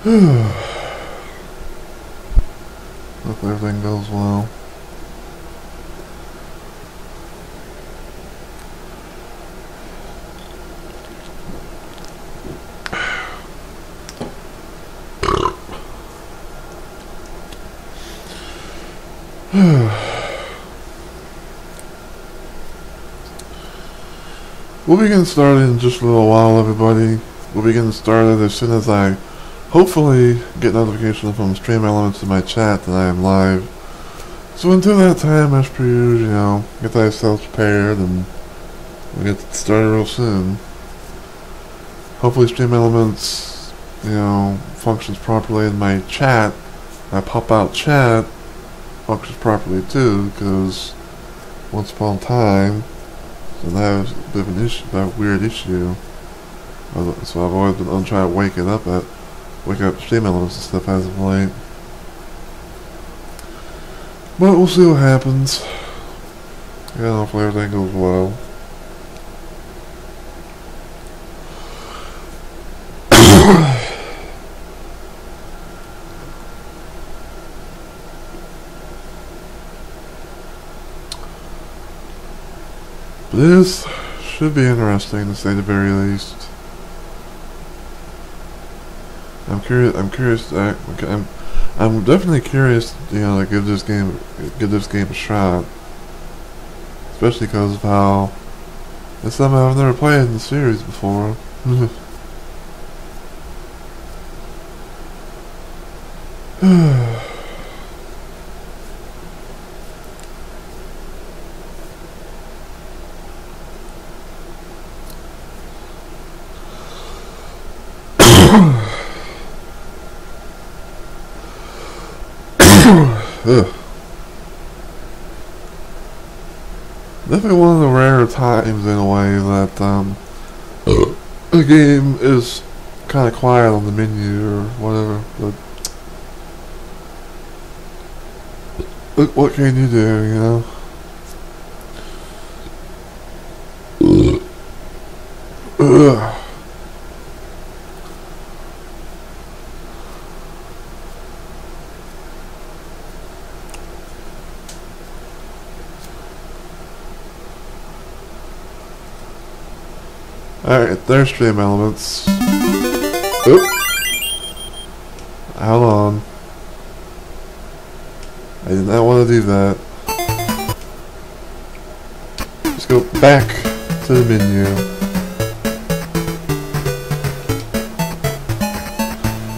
Hope everything goes well. We'll be getting started in just a little while, everybody. We'll be getting started as soon as I hopefully get notification from Stream Elements in my chat that I am live. So until that time, as per usual, you know, get ourselves prepared and we'll get started real soon. Hopefully Stream Elements, you know, functions properly in my chat. My pop-out chat functions properly too, because once upon a time, so that was a bit of an issue, that weird issue. So I've always been trying to wake up Stream Elements and stuff as of late. But we'll see what happens. And yeah, hopefully everything goes well. This should be interesting, to say the very least. I'm definitely curious, you know, to give this game a shot. Especially because of how it's something I've never played in the series before. Definitely one of the rare times, in a way, that the game is kind of quiet on the menu or whatever. But what can you do, you know? Alright, there's Stream Elements. Oop. Hold on. I did not want to do that. Let's go back to the menu.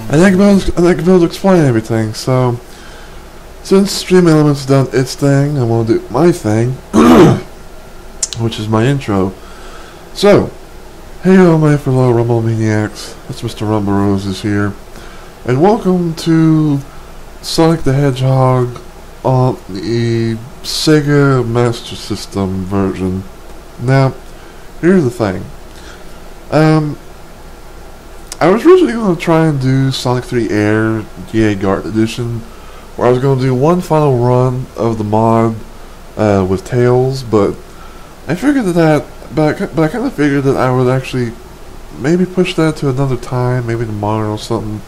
I think I'll explain everything, so since Stream Elements done its thing, I want to do my thing, which is my intro. So, hey all my fellow Rumble Maniacs, it's Mr. Rumble Roses here, and welcome to Sonic the Hedgehog on the Sega Master System version. Now, here's the thing. I was originally going to try and do Sonic 3 Air Diego Edition, where I was going to do one final run of the mod with Tails, but I figured that I kind of figured that I would actually maybe push that to another time, maybe tomorrow or something.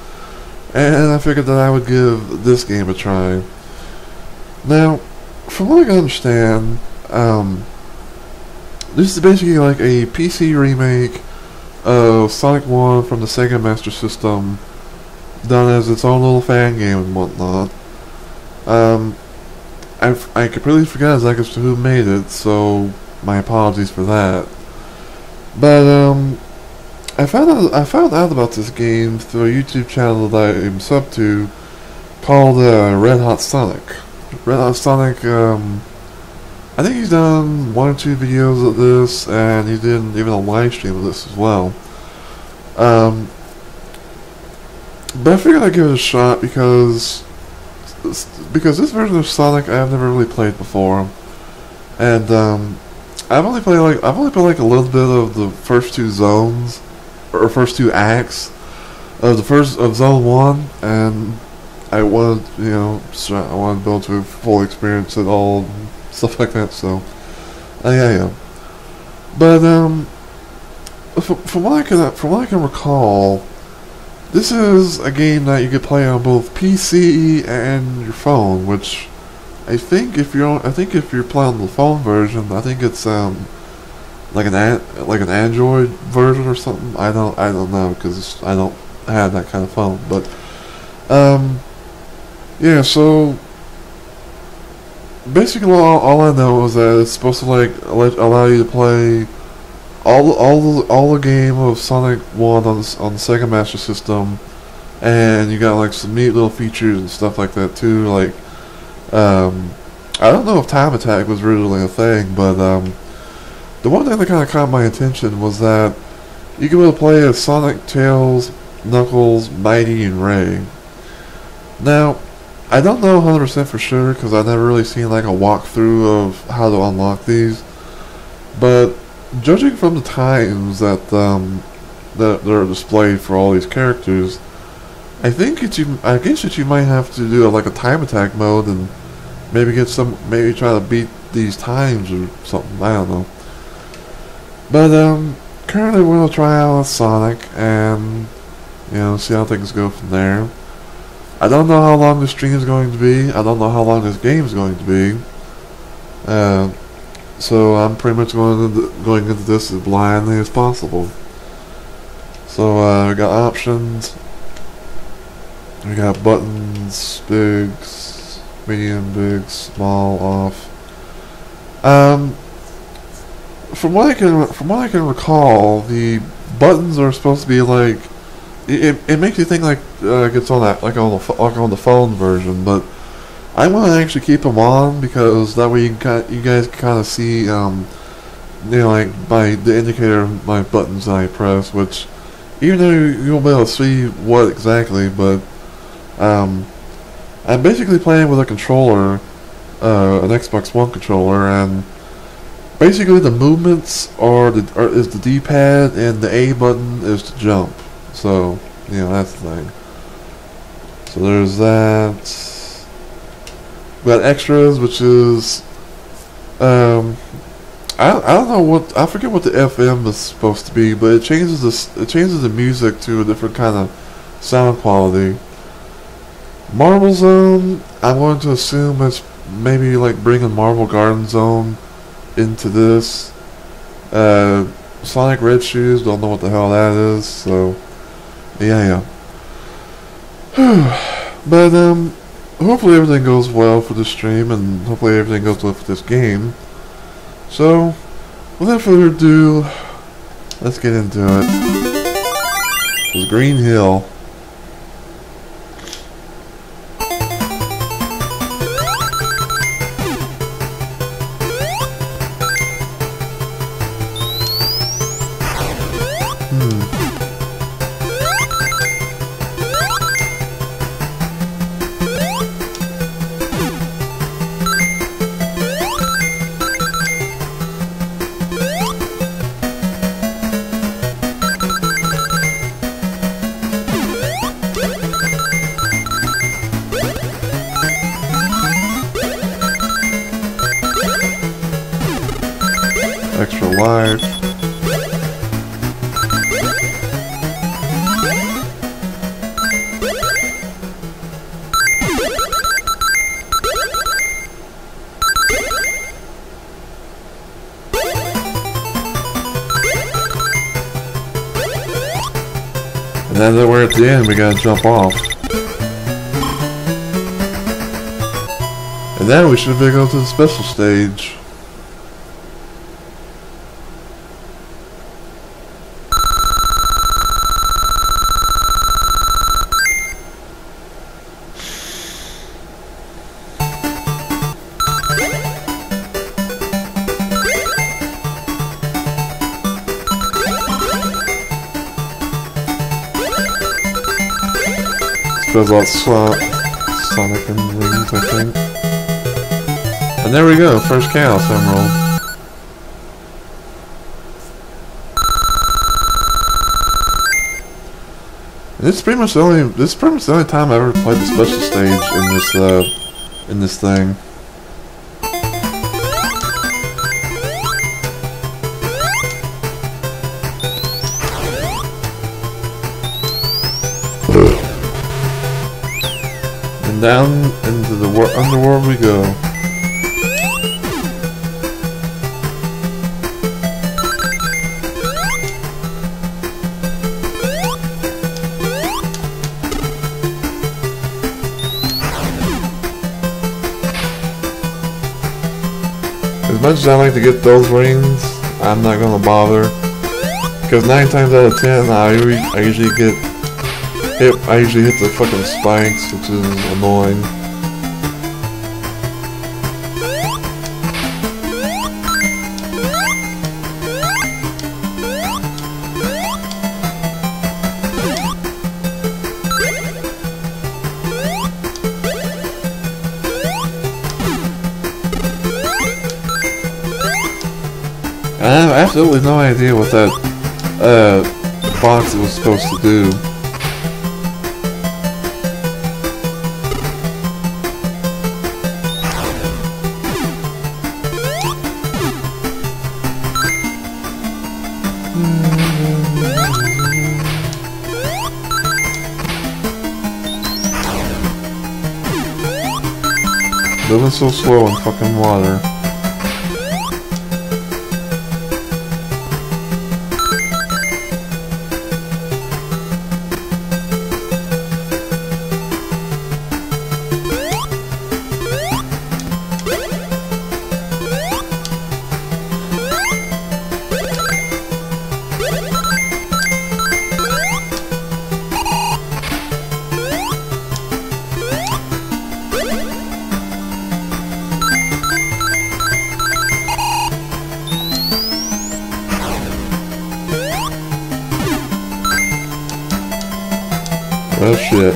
And I figured that I would give this game a try. Now, from what I can understand, this is basically like a PC remake of Sonic 1 from the Sega Master System, done as its own little fan game and whatnot. I completely forgot exactly who made it, so my apologies for that. But I found out about this game through a YouTube channel that I'm sub to, called Red Hot Sonic. Red Hot Sonic. I think he's done one or two videos of this, and he did even a live stream of this as well. But I figured I'd give it a shot because this version of Sonic I've never really played before, and I've only played like a little bit of the first two zones, or first two acts of Zone 1, and I wanted to build to full experience and all stuff like that. So yeah. But from what I can recall, This is a game that you could play on both PC and your phone, which I think if you're playing the phone version, I think it's like an Android version or something. I don't know, because I don't have that kind of phone. But yeah, so basically all I know is that it's supposed to like allow you to play all the game of Sonic 1 on the Sega Master System, and you got like some neat little features and stuff like that too. Like I don't know if time attack was really a thing, but the one thing that kind of caught my attention was that you can be able to play as Sonic, Tails, Knuckles, Mighty, and Ray. Now, I don't know 100% for sure, because I've never really seen like a walkthrough of how to unlock these. But judging from the times that they're displayed for all these characters, I guess that you might have to do like a time attack mode and maybe try to beat these times or something. I don't know. But currently we're gonna try out Sonic and, you know, see how things go from there. I don't know how long the stream is going to be. I don't know how long this game is going to be. So I'm pretty much going into this as blindly as possible. So we got options. We got buttons, bigs, medium, big, small, off. From what I can recall, the buttons are supposed to be like. It makes you think like it's on that like on the phone version, but I want to actually keep them on, because that way you guys can kind of see you know, like the indicator of my buttons that I press, which even though you won't be able to see what exactly, but I'm basically playing with a controller, an Xbox One controller, and basically the movements is the D-pad and the A button is to jump. So, you know, that's the thing. So there's that. We got extras, which is I don't know what, I forget what the FM is supposed to be, but it changes the music to a different kind of sound quality. Marble Zone, I'm going to assume it's maybe like bringing Marble Garden Zone into this. Sonic Red Shoes, don't know what the hell that is, so yeah. But hopefully everything goes well for the stream, and hopefully everything goes well for this game. So without further ado, let's get into it. It's Green Hill. Now that we're at the end, we gotta jump off. And then we should be going to the special stage. There's lots of Sonic and rings, I think. And there we go, first Chaos Emerald. And this is pretty much the only time I ever played the special stage in this thing. down into the underworld we go. As much as I like to get those rings, I'm not gonna bother, because 9 times out of 10 I usually get. I usually hit the fucking spikes, which is annoying. I have absolutely no idea what that box was supposed to do. Living so slow in fucking water. Oh shit.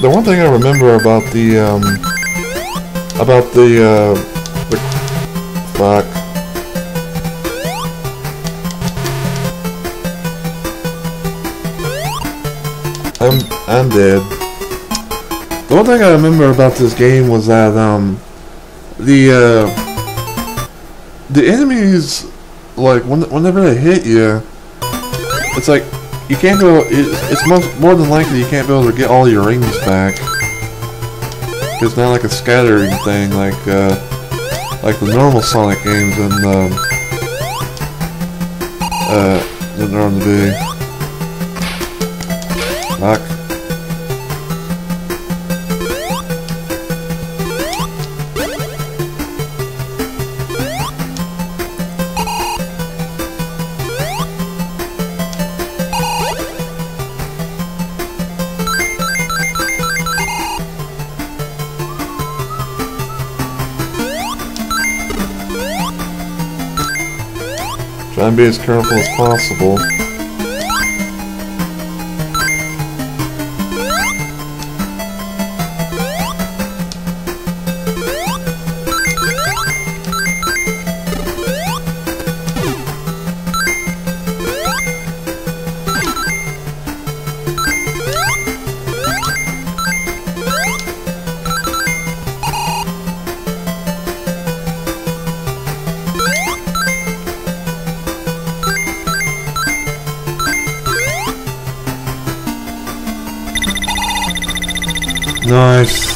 The one thing I remember about the fuck. I'm dead. The one thing I remember about this game was that the enemies, like whenever they hit you, it's like you can't go. It's more than likely you can't be able to get all your rings back. It's not like a scattering thing, like the normal Sonic games and didn't know what to be. Fuck. Try and be as careful as possible. Nice.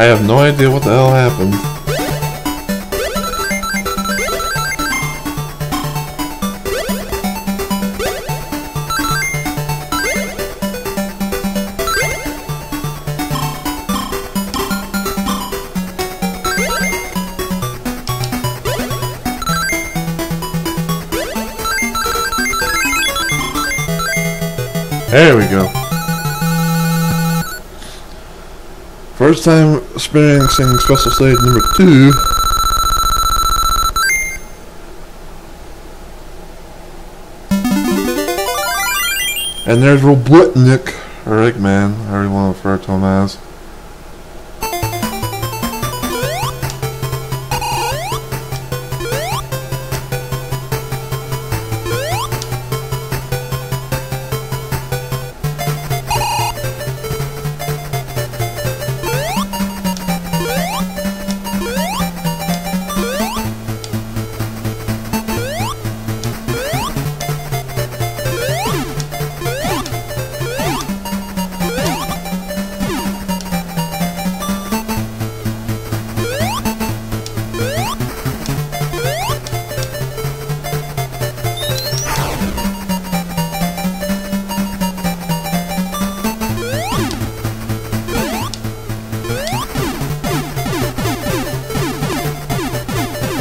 I have no idea what the hell happened. There we go. First time experiencing special stage number 2. And there's Robotnik, or Eggman, however you want to refer to him as.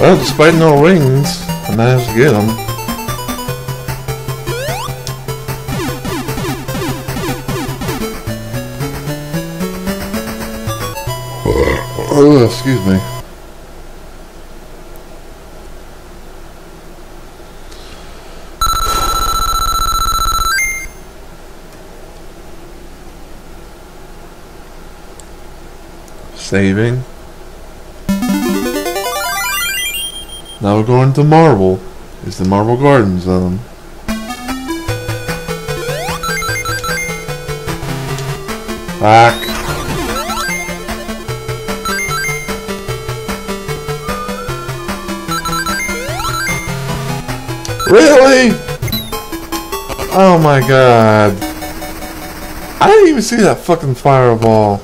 Well, despite no rings, I managed to get them. Oh, excuse me. Saving. Now we're going to Marble. It's the Marble Garden Zone. Back. Really? Oh my god. I didn't even see that fucking fireball.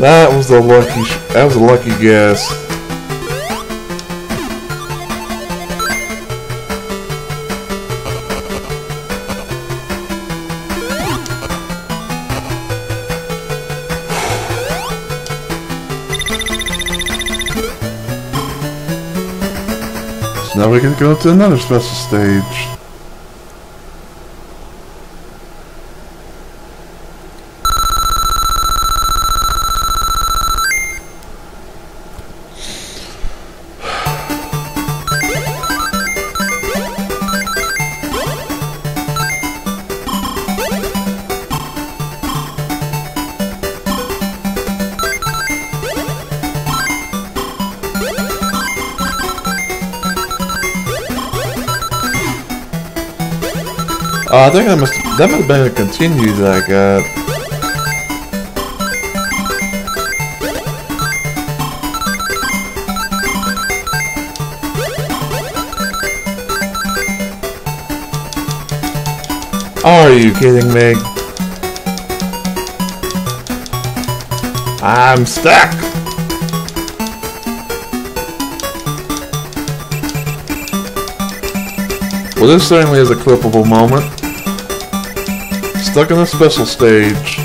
That was a lucky guess. So now we can go to another special stage. I think that must have been a continue that I got. Are you kidding me? I'm stuck! Well, this certainly is a clippable moment. Stuck in a special stage.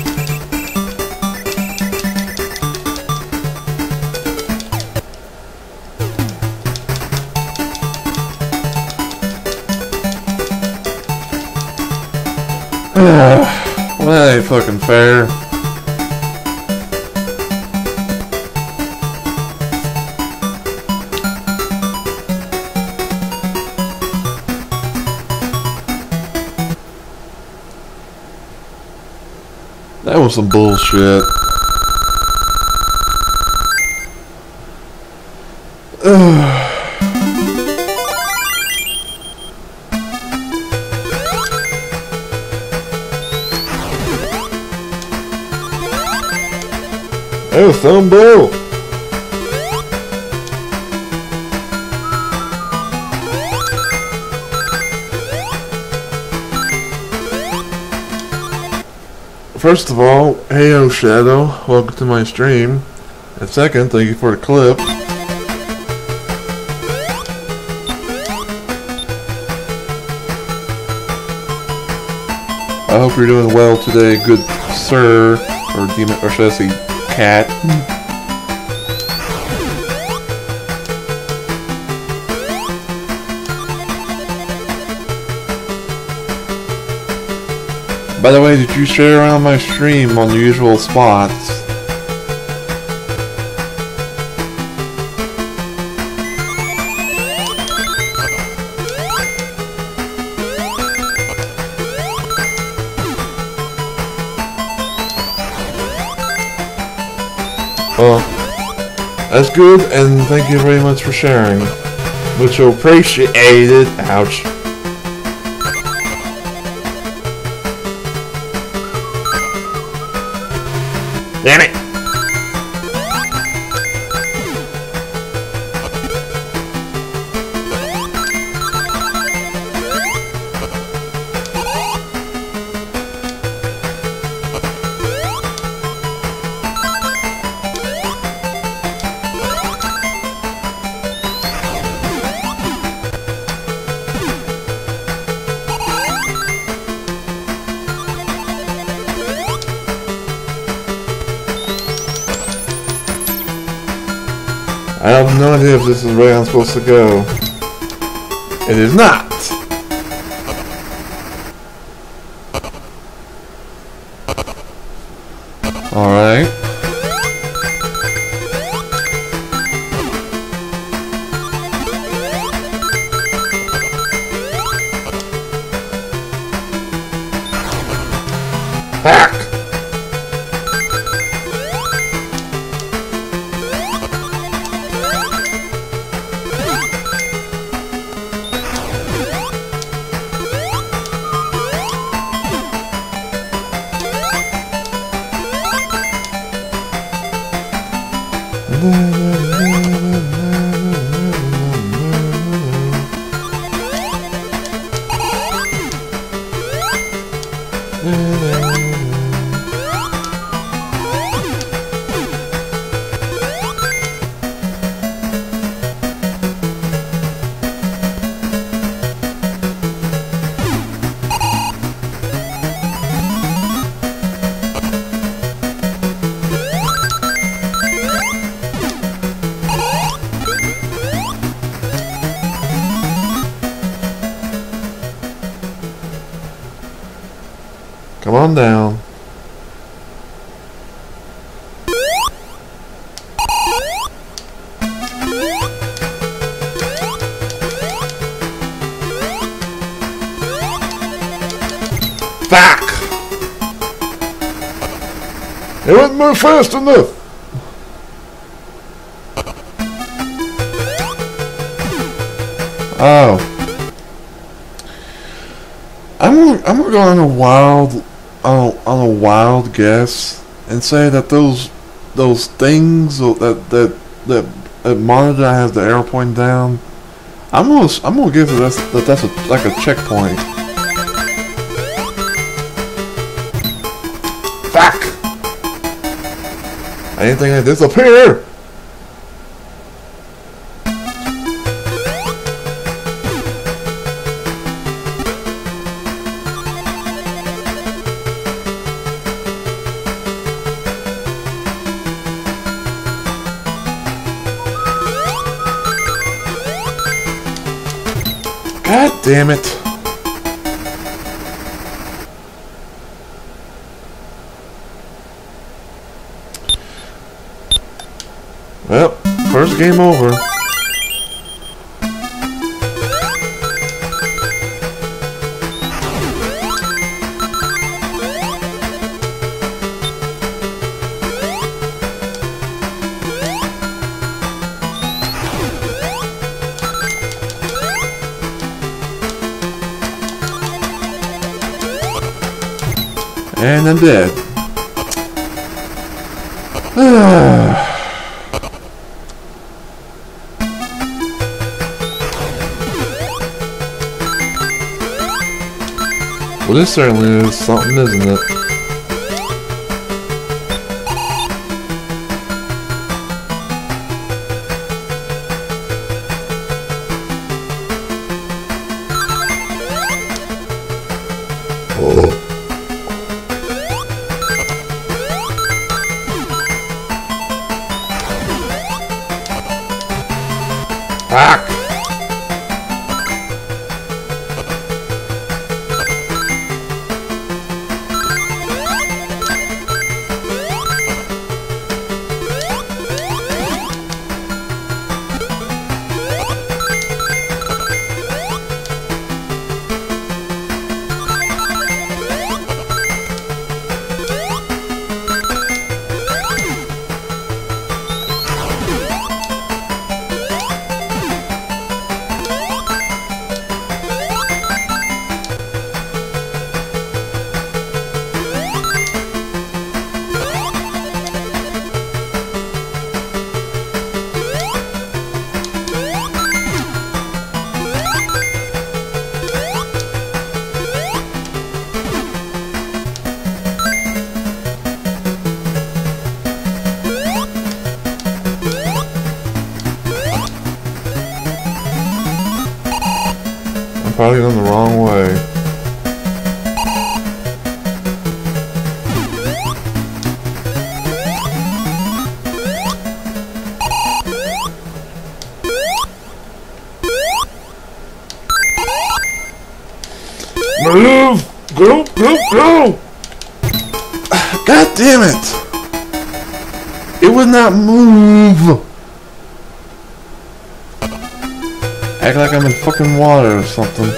Well, that ain't fucking fair. That was some bullshit. Oh, Thumbo! First of all, heyo Shadow, welcome to my stream. And second, thank you for the clip. I hope you're doing well today, good sir, or demon, or should I say, cat. By the way, did you share around my stream on the usual spots? Well, that's good, and thank you very much for sharing. Much appreciated. Ouch. Damn it! If this is where I'm supposed to go. It is not! Alright. Fuck! Come on down. Fuck! It wouldn't move fast enough! Oh. I'm gonna go on a wild on a wild guess and say that those things that monitor that has the arrow pointing down, I'm gonna give it that's like a checkpoint. Fuck! I didn't think I'd disappear. Damn it. Well, first game over. And I'm dead. Well, this certainly is something, isn't it? Oh. Probably going the wrong way. Move! Go! Go! Go! God damn it! It would not move! Act like I'm in fucking water or something.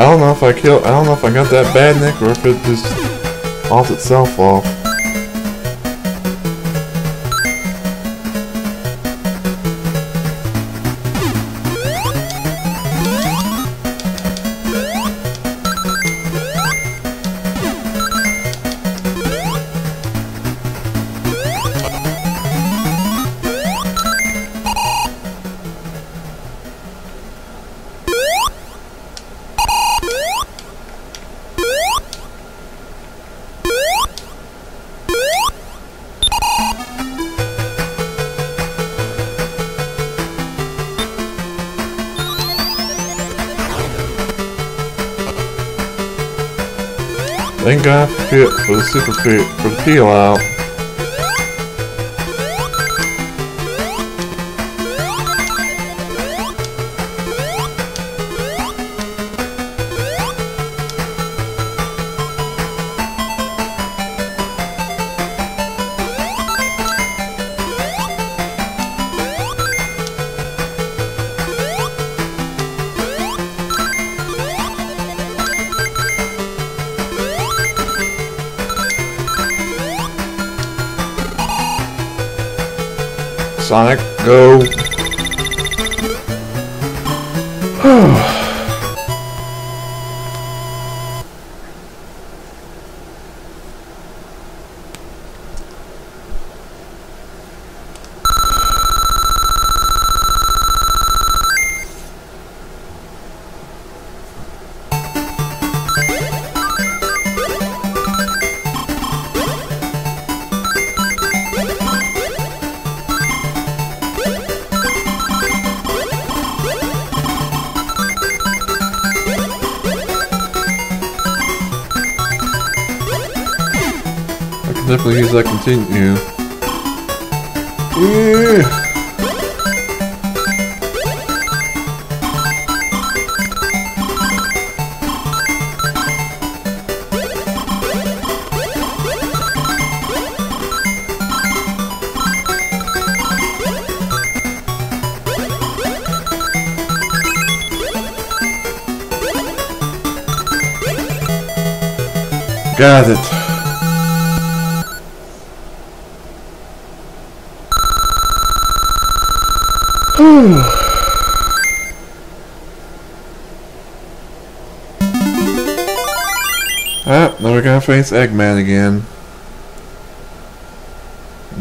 I don't know if I got that bad nick or if it just off itself off. Thank God for the super peel out. Sonic, go! Definitely use that continue. Got it. Face Eggman again,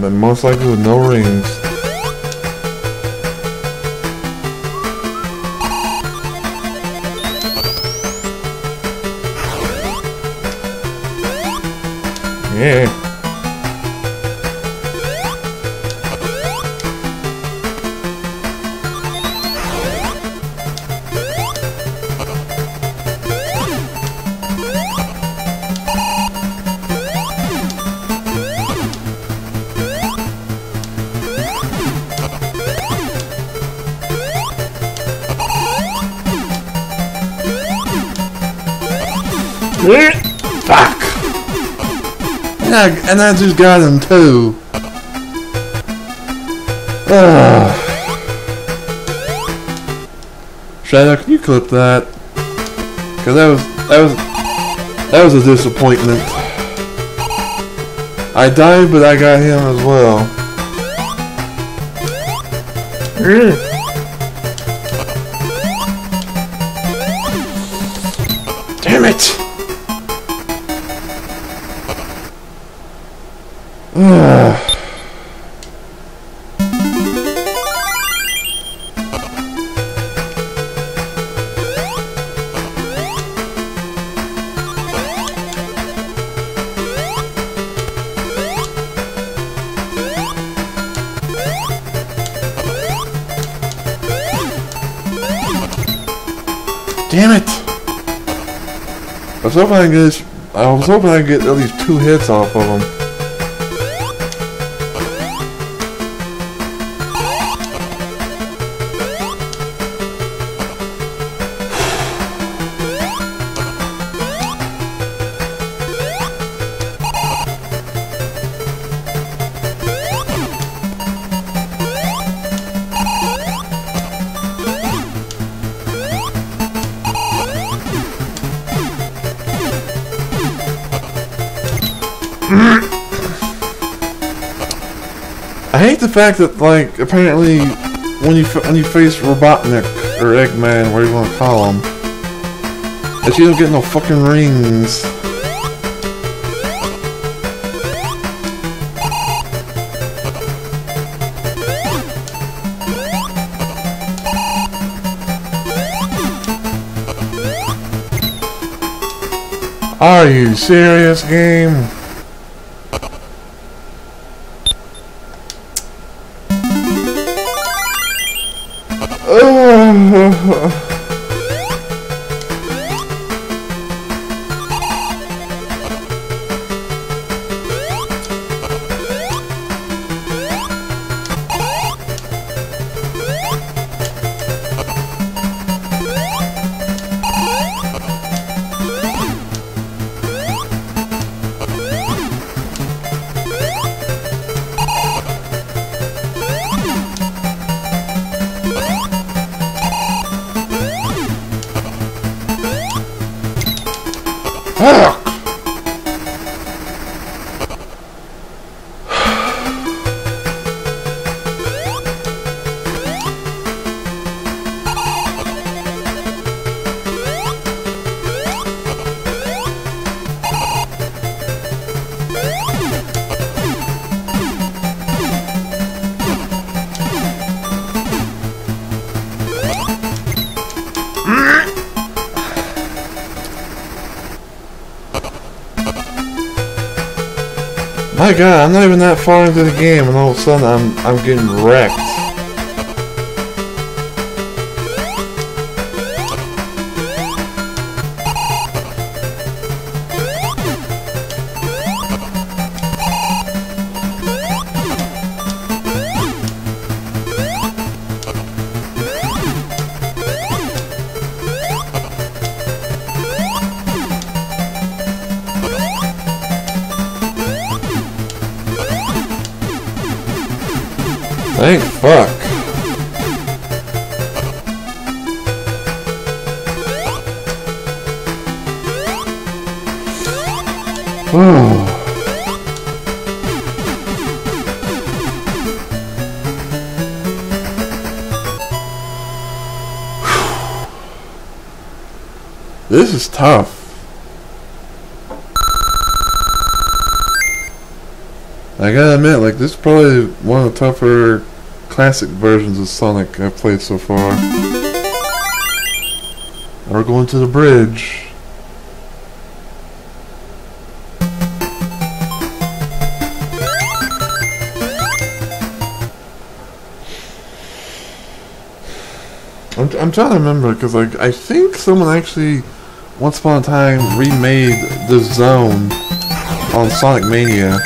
but most likely with no rings. Yeah. Fuck! And I just got him too. Shadow, can you clip that? Cause that was a disappointment. I died, but I got him as well. Damn it! Damn it! I was hoping I could get at least 2 hits off of him. I hate the fact that, like, apparently, when you face Robotnik or Eggman, whatever you want to call him, that you don't get no fucking rings. Are you serious, game? My god, I'm not even that far into the game and all of a sudden I'm getting wrecked. Thank fuck. This is tough. I gotta admit, like, this is probably one of the tougher classic versions of Sonic I've played so far. Now we're going to the bridge. I'm trying to remember, because like, I think someone actually, once upon a time, remade the zone on Sonic Mania.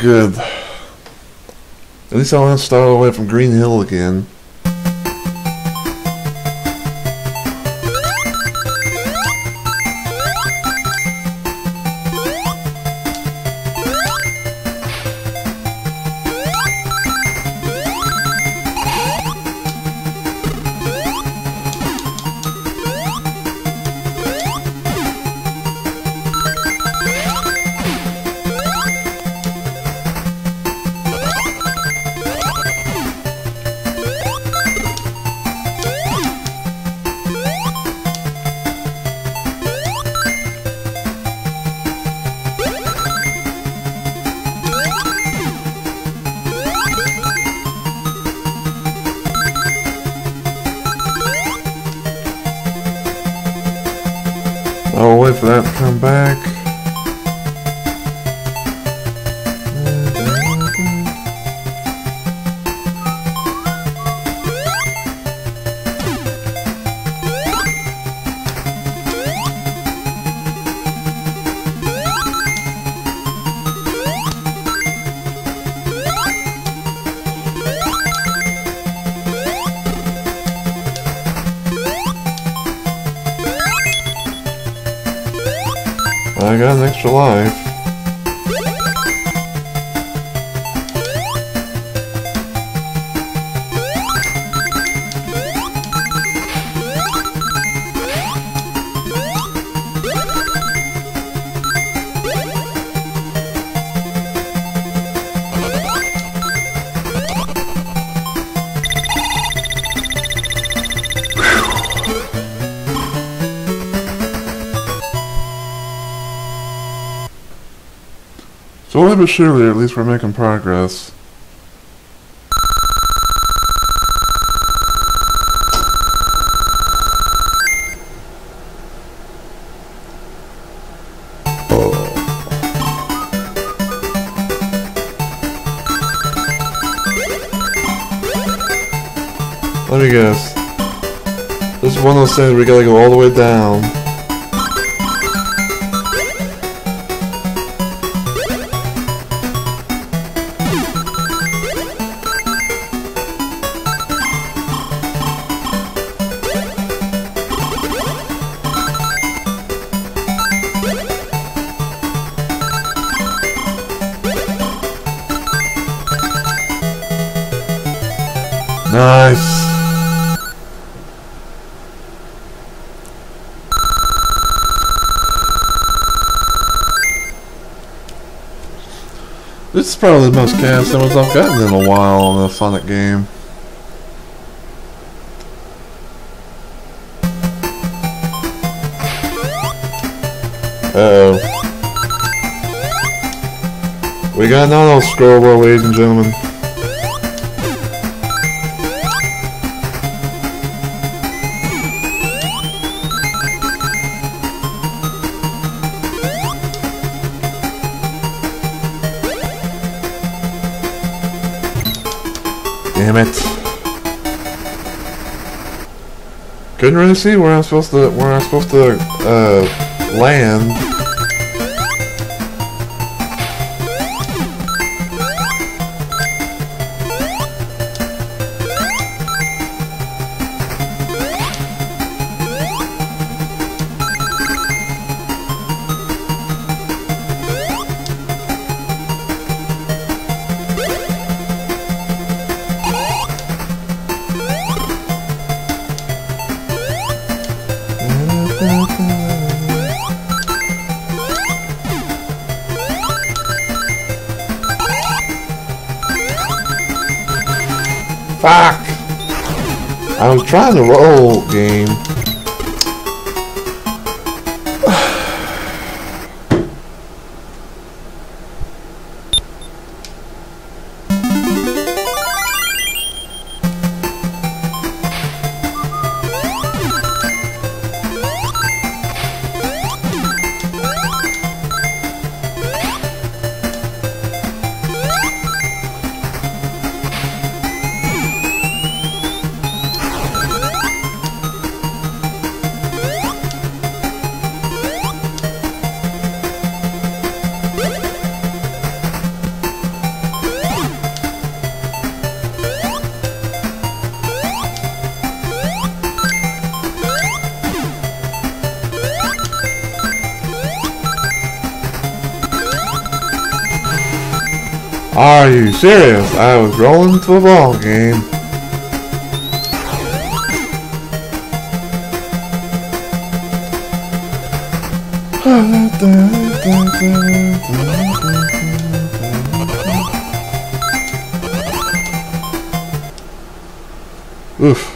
Good. At least I want to start all the way from Green Hill again. I got an extra life. But surely, at least we're making progress. I guess. There's one of those things we gotta go all the way down. Nice. This is probably the most chaos emeralds I've gotten in a while on a Sonic game. Uh-oh. We got another old scroll world, ladies and gentlemen. Damn it. Couldn't really see where I'm supposed to land. Fuck! I was trying to roll, game. Are you serious? I was rolling to a ball game. Oof.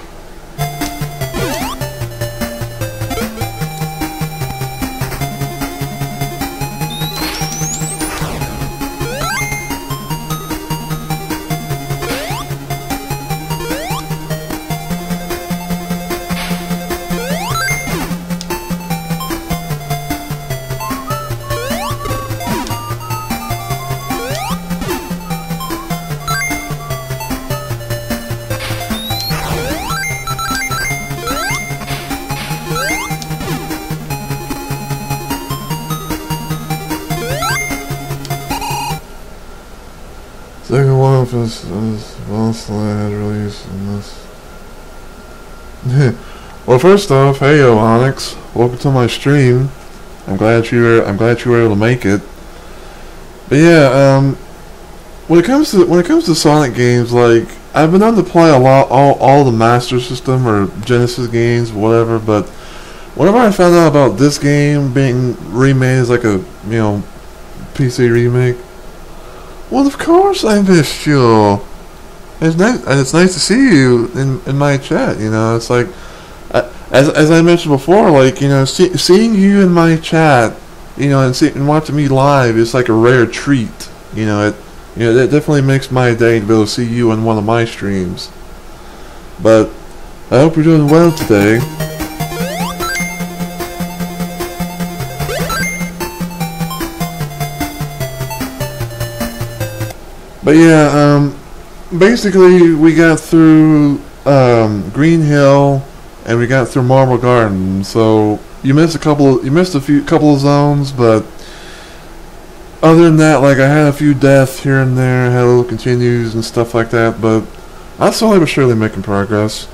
Second one of this monster I had released in this. Well, first off, hey yo Onyx, welcome to my stream. I'm glad you were able to make it. But yeah, when it comes to Sonic games, like I've been able to play a lot all the Master System or Genesis games, whatever. But whenever I found out about this game being remade as like a PC remake. Well, of course I missed you. It's nice to see you in my chat. It's like, as I mentioned before, like seeing you in my chat, and watching me live is like a rare treat. It definitely makes my day to be able to see you in one of my streams. But I hope you're doing well today. But yeah, basically we got through Green Hill, and we got through Marble Garden. So you missed a couple of zones, but other than that, like, I had a few deaths here and there, had a little continues and stuff like that, but I'm slowly but surely making progress.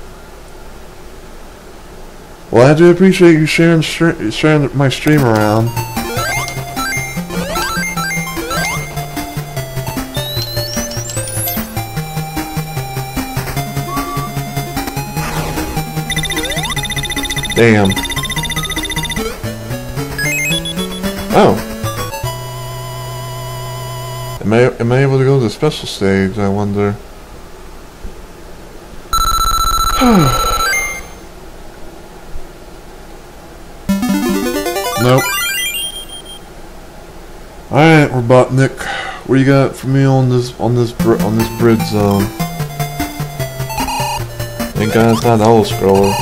Well, I do appreciate you sharing my stream around. Damn. Oh. Am I able to go to the special stage, I wonder? Nope. Alright, Robotnik. What do you got for me on this bridge zone? Thank God it's not all scroller.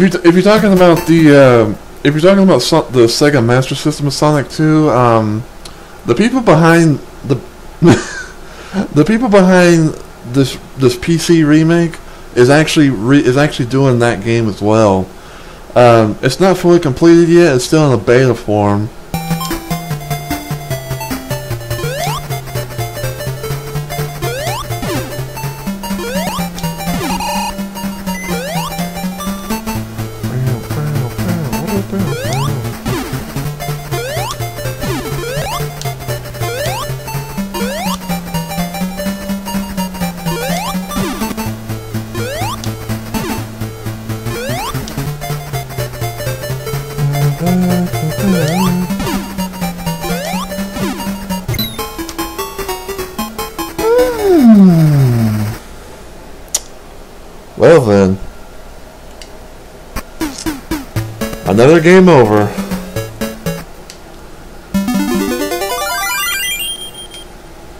If you're talking about the Sega Master System of Sonic 2, the people behind the this PC remake is actually doing that game as well. It's not fully completed yet; it's still in a beta form. Well then, another game over.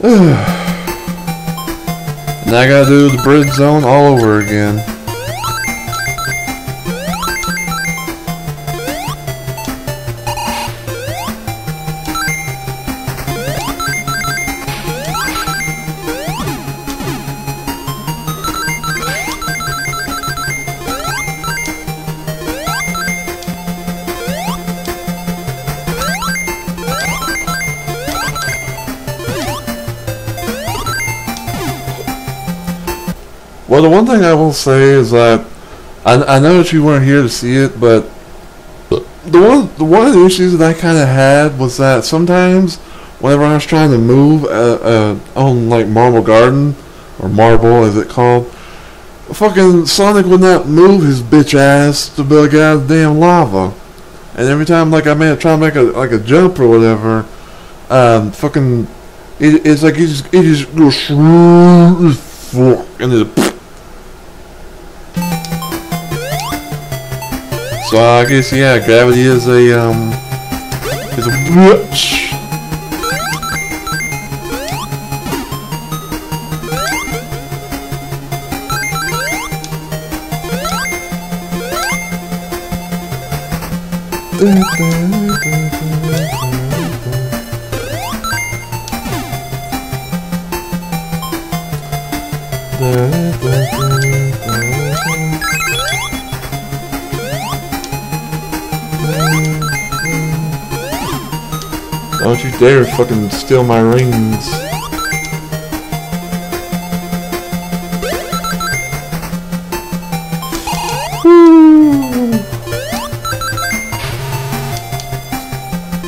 And I gotta do the bridge zone all over again. Well, the one thing I will say is that I know that you weren't here to see it, but one of the issues that I kind of had was that sometimes whenever I was trying to move on like Marble Garden, or Marble as it called, fucking Sonic would not move his bitch ass to be get out of the damn lava, and every time like I may try to make a jump or whatever, fucking it's like he just goes and just. So I guess, yeah, gravity is a bitch. Don't you dare fucking steal my rings.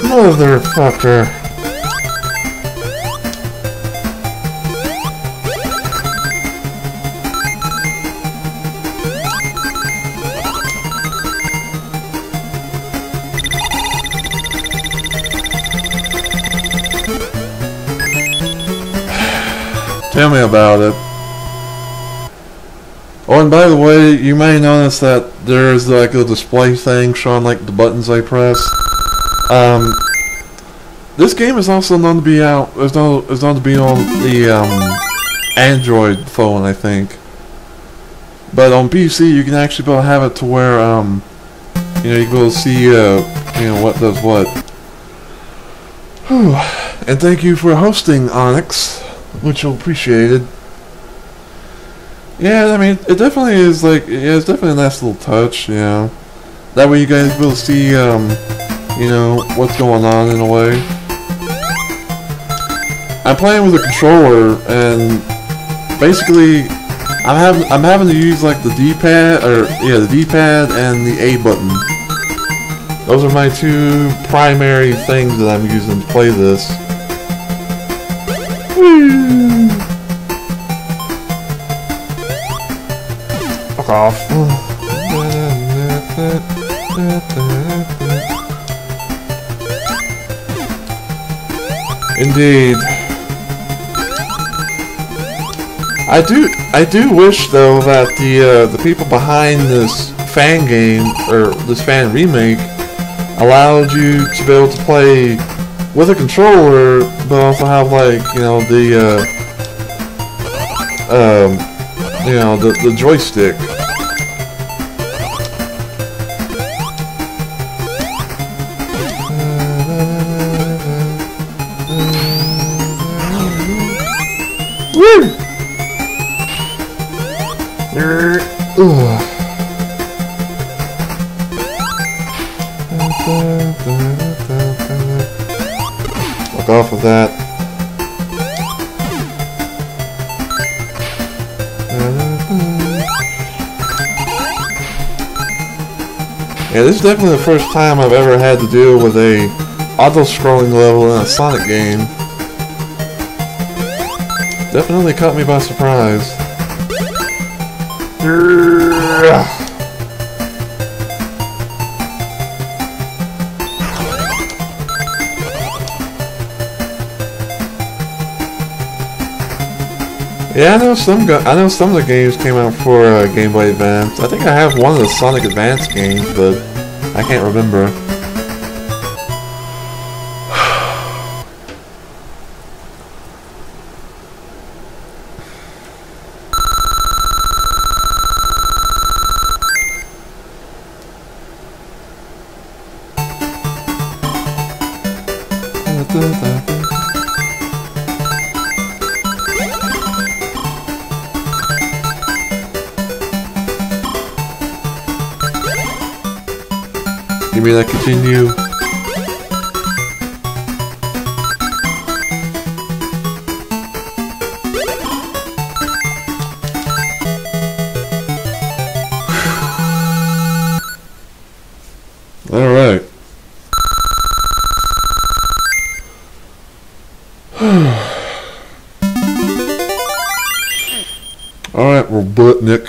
Motherfucker. Tell me about it. Oh, and by the way, you may notice that there's like a display thing showing like the buttons I press. This game is also known to be out. It's known to be on the Android phone, I think. But on PC, you can actually have it to where you know, you go see you know, what does what. Whew. And thank you for hosting, Onyx, which I appreciated. Yeah, I mean, it definitely is like, yeah, it's definitely a nice little touch, you know. That way, you guys will see you know what's going on in a way. I'm playing with a controller, and basically, I'm having to use like the D-pad, or yeah, the D-pad and the A button. Those are my two primary things that I'm using to play this. Whee! Fuck off. Indeed. I do wish though that the people behind this fan game, or this fan remake, allowed you to be able to play with a controller, but also have like, you know, the you know, the joystick. Off of that. Yeah, this is definitely the first time I've ever had to deal with a auto-scrolling level in a Sonic game. Definitely caught me by surprise. Yeah, I know some of the games came out for Game Boy Advance. I think I have one of the Sonic Advance games, but I can't remember. You mean I continue? All right. All right, Robotnik.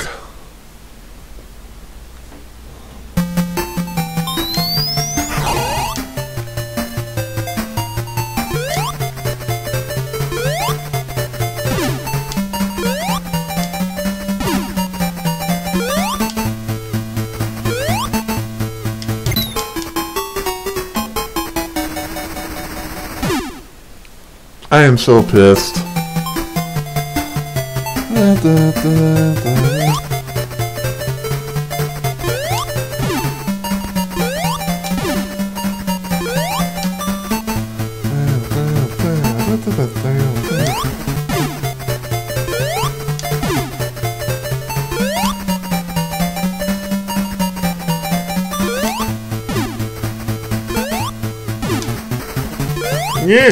I am so pissed. Yeah!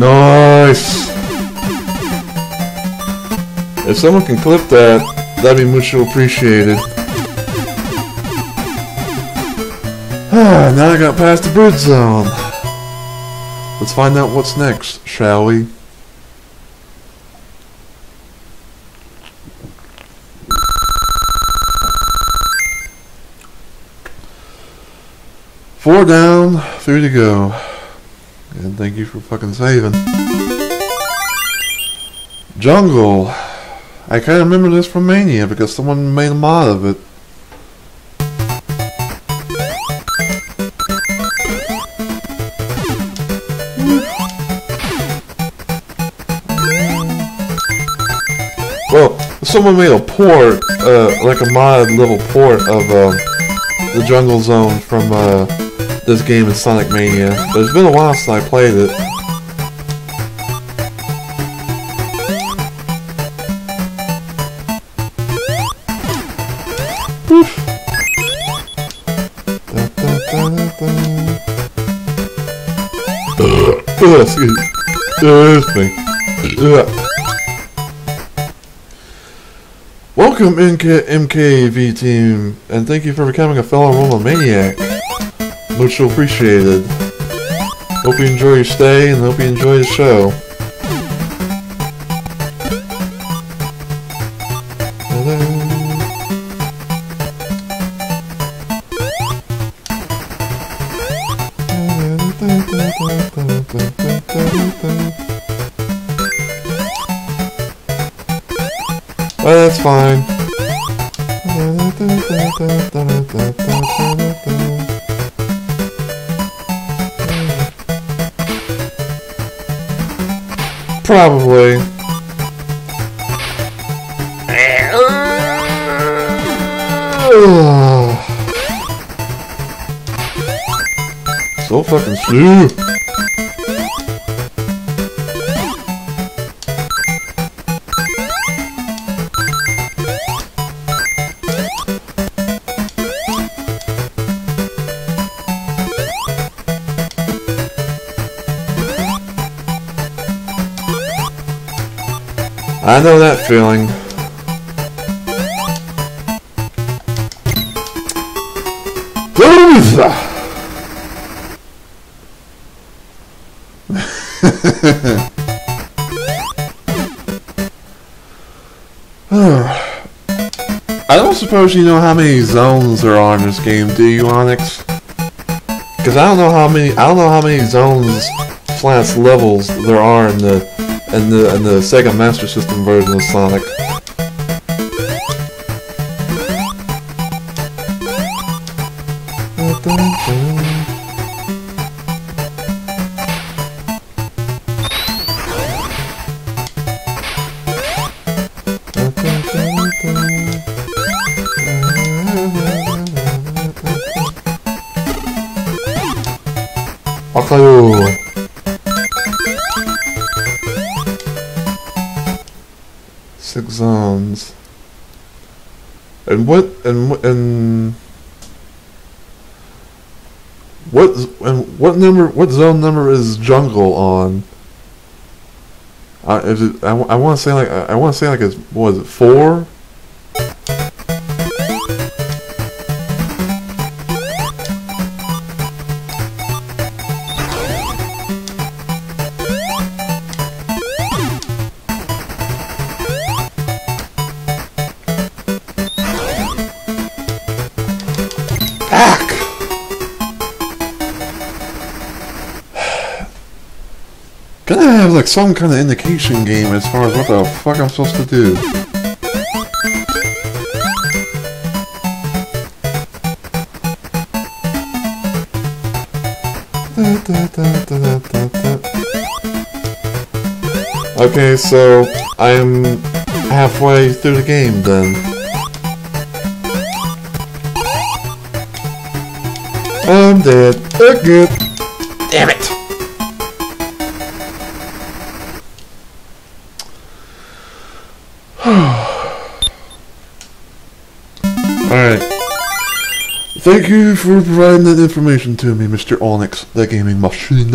Nice! If someone can clip that, that'd be mutually appreciated. Ah, now I got past the bridge zone. Let's find out what's next, shall we? Four down, three to go. And thank you for fucking saving. Jungle. I kinda remember this from Mania because someone made a mod of it. Well, someone made a port, like a mod level port of the Jungle Zone from this game in Sonic Mania, but it's been a while since I played it. Excuse me. Welcome MKV team, and thank you for becoming a fellow Romomaniac. Much appreciated. Hope you enjoy your stay and hope you enjoy the show. Oh, that's fine. Probably. So fucking slow. I know that feeling. I don't suppose you know how many zones there are in this game, do you, Onyx? Because I don't know how many zones / levels there are in the Sega Master System version of Sonic. Zones. What zone number is Jungle on? I want to say like I want to say like it's, what was it, 4? Like some kind of indication game as far as what the fuck I'm supposed to do. Okay, so I'm halfway through the game then. I'm dead. They're good. Damn it. Alright. Thank you for providing that information to me, Mr. Onyx, the gaming machine.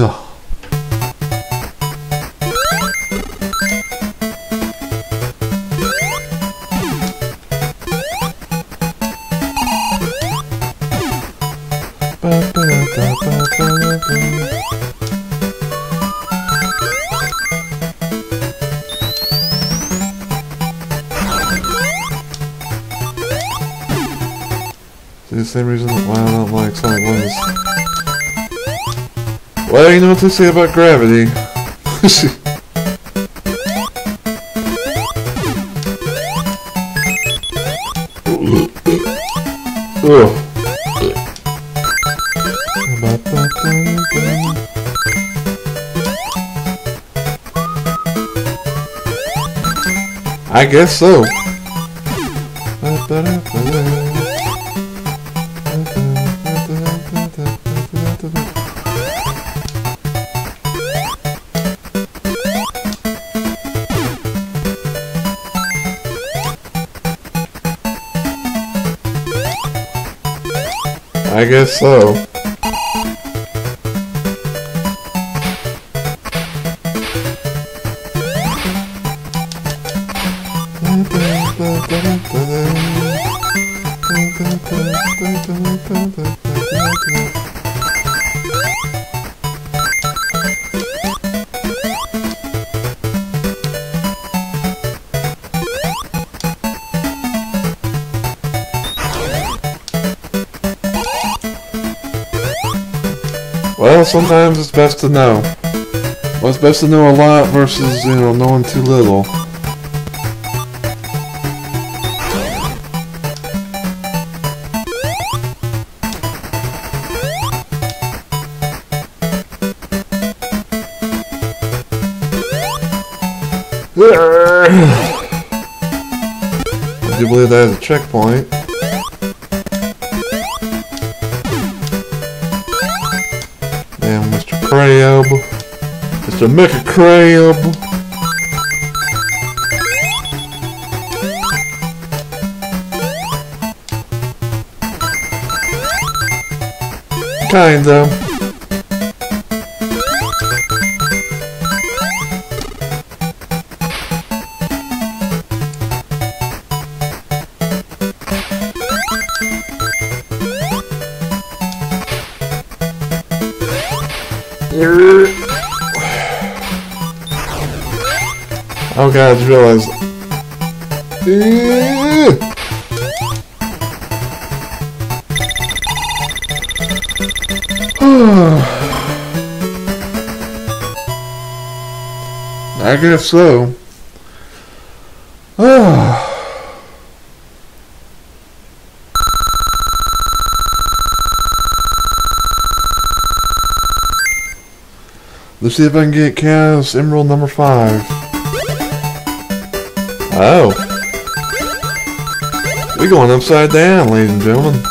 Same reason why I don't like Sonic 1s. Well, you know what they say about gravity. I guess so. I guess so. Sometimes it's best to know. Well, it's best to know a lot versus, knowing too little. I do believe that is a checkpoint. Mr. Mecha Crab. Kinda. Oh god, I just realized. I guess so. Let's see if I can get Chaos Emerald number 5. Oh. We're going upside down, ladies and gentlemen.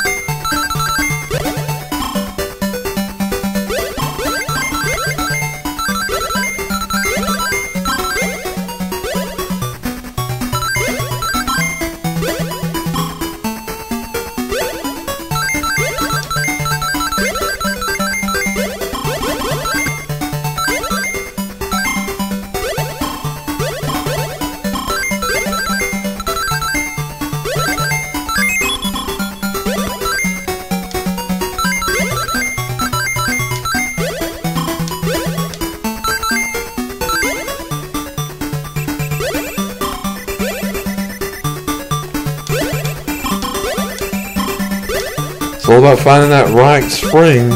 About finding that right spring.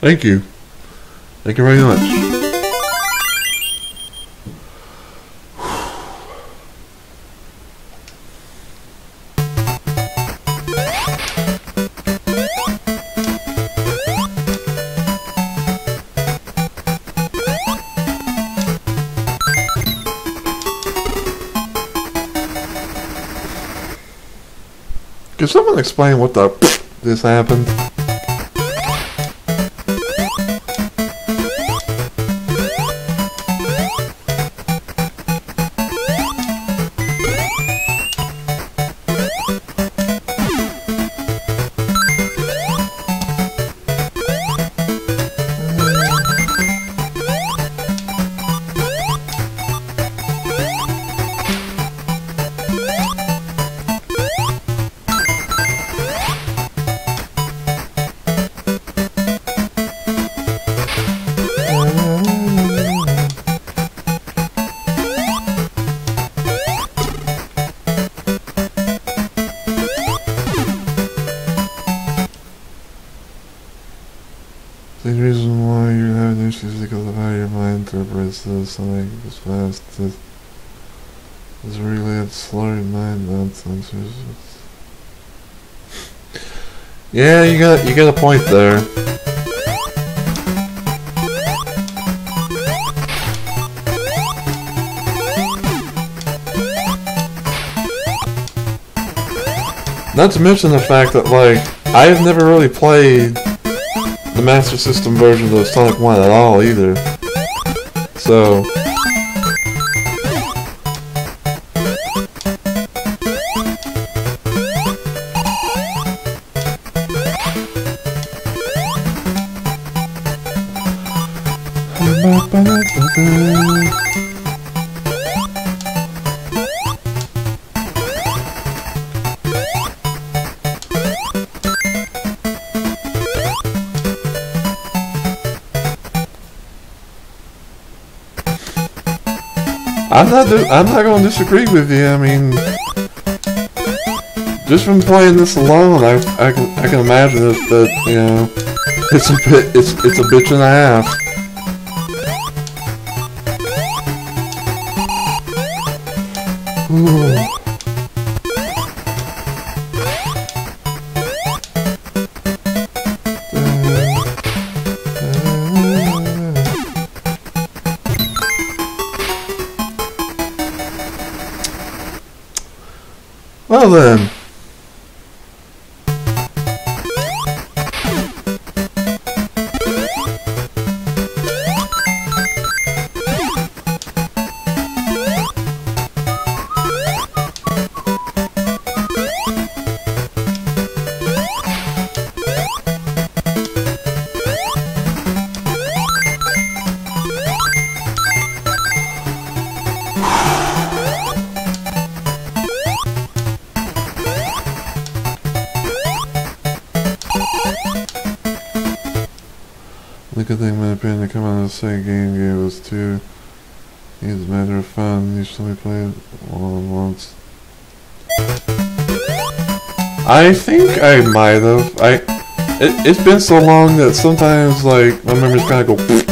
Thank you. Thank you very much. Can someone explain what the this happened? It's really a slow man nonsense. Yeah, you got a point there. Not to mention the fact that like I've never really played the Master System version of Sonic 1 at all either. So I'm not going to disagree with you. I mean, just from playing this alone, I can imagine that you know it's a bitch and a half. Well then. Second game gave us two. It's a matter of fun. Usually play it all at once. I think I might have. It's been so long that sometimes like my memories kind of go. Pfft.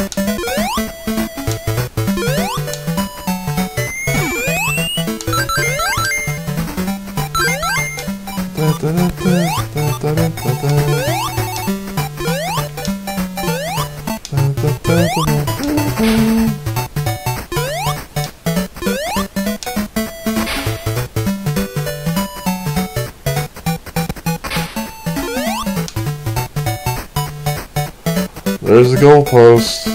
There's the goalpost.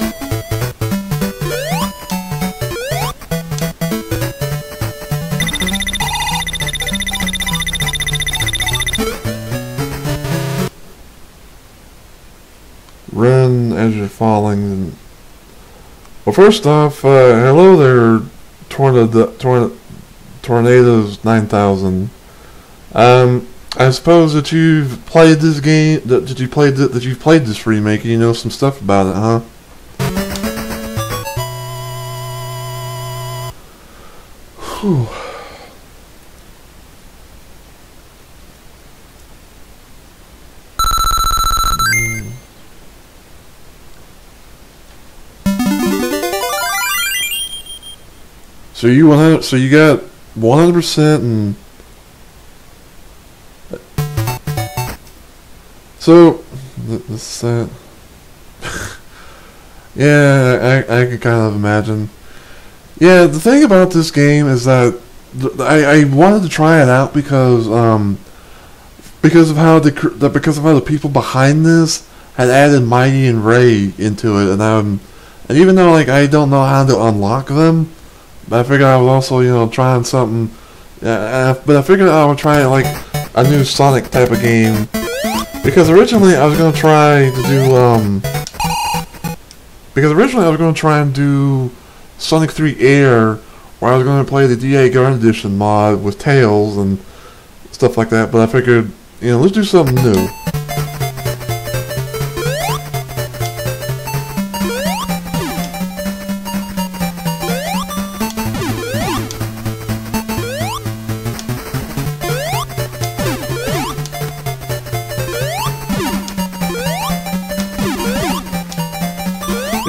Run as you're falling. Well, first off, hello there, Tornadoes 9000. I suppose that you've played this game, that you've played this remake, and you know some stuff about it, huh? Whew. So you 100. So you got 100%, and so this that. Yeah, I can kind of imagine. Yeah, the thing about this game is that I wanted to try it out because of how the people behind this had added Mighty and Ray into it, and even though like I don't know how to unlock them, I figured I was also trying something. But I figured I would try like a new Sonic type of game, because originally I was gonna try to do Sonic 3 Air, where I was going to play the Diego Edition mod with Tails and stuff like that, but I figured, let's do something new.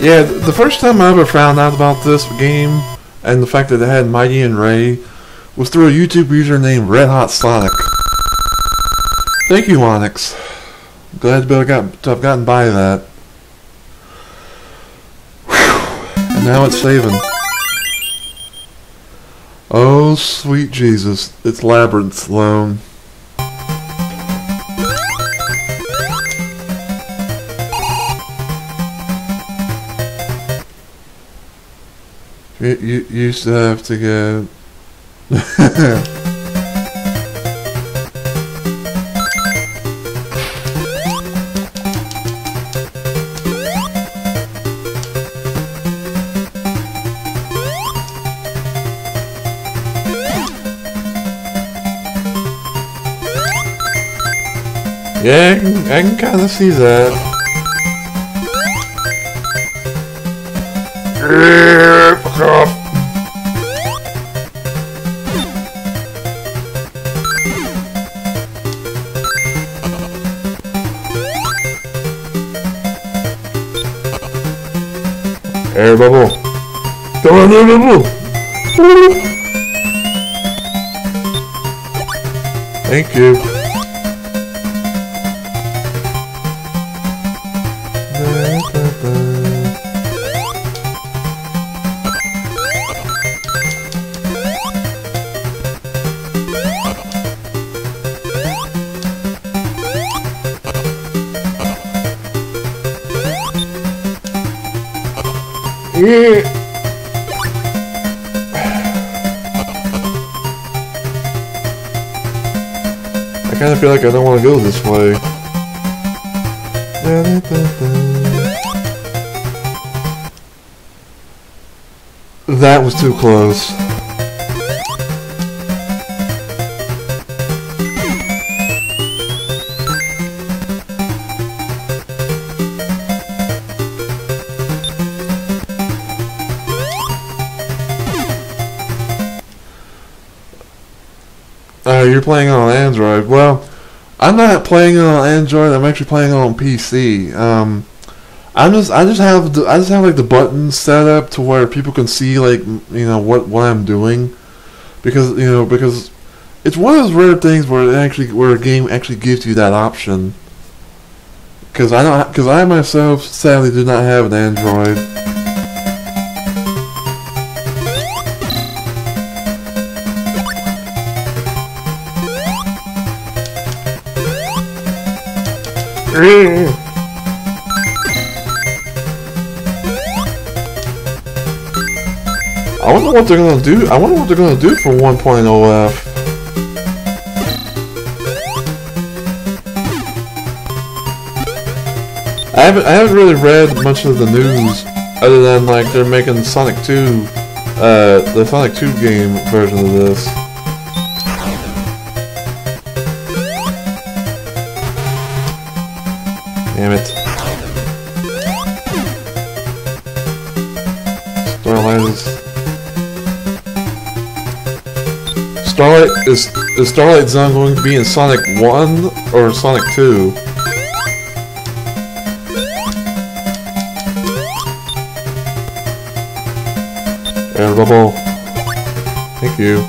Yeah, the first time I ever found out about this game and the fact that it had Mighty and Ray was through a YouTube user named Red Hot Sonic. Thank you, Onyx. Glad to have gotten by that. Whew. And now it's saving. Oh, sweet Jesus. It's Labyrinth Zone. You used to have to go. Yeah, I can kind of see that. Air bubble. Come on, air bubble. Thank you. I feel like I don't want to go this way. That was too close. You're playing on Android. Well, I'm not playing on Android. I'm actually playing on PC. I just have like the buttons set up to where people can see like what I'm doing, because it's one of those rare things where a game actually gives you that option. Because I myself sadly do not have an Android. I wonder what they're gonna do. I wonder what they're gonna do for 1.0F. I haven't really read much of the news other than like they're making Sonic 2 the Sonic 2 game version of this. Damn it. Is Starlight Zone going to be in Sonic 1 or Sonic 2? Air bubble. Thank you.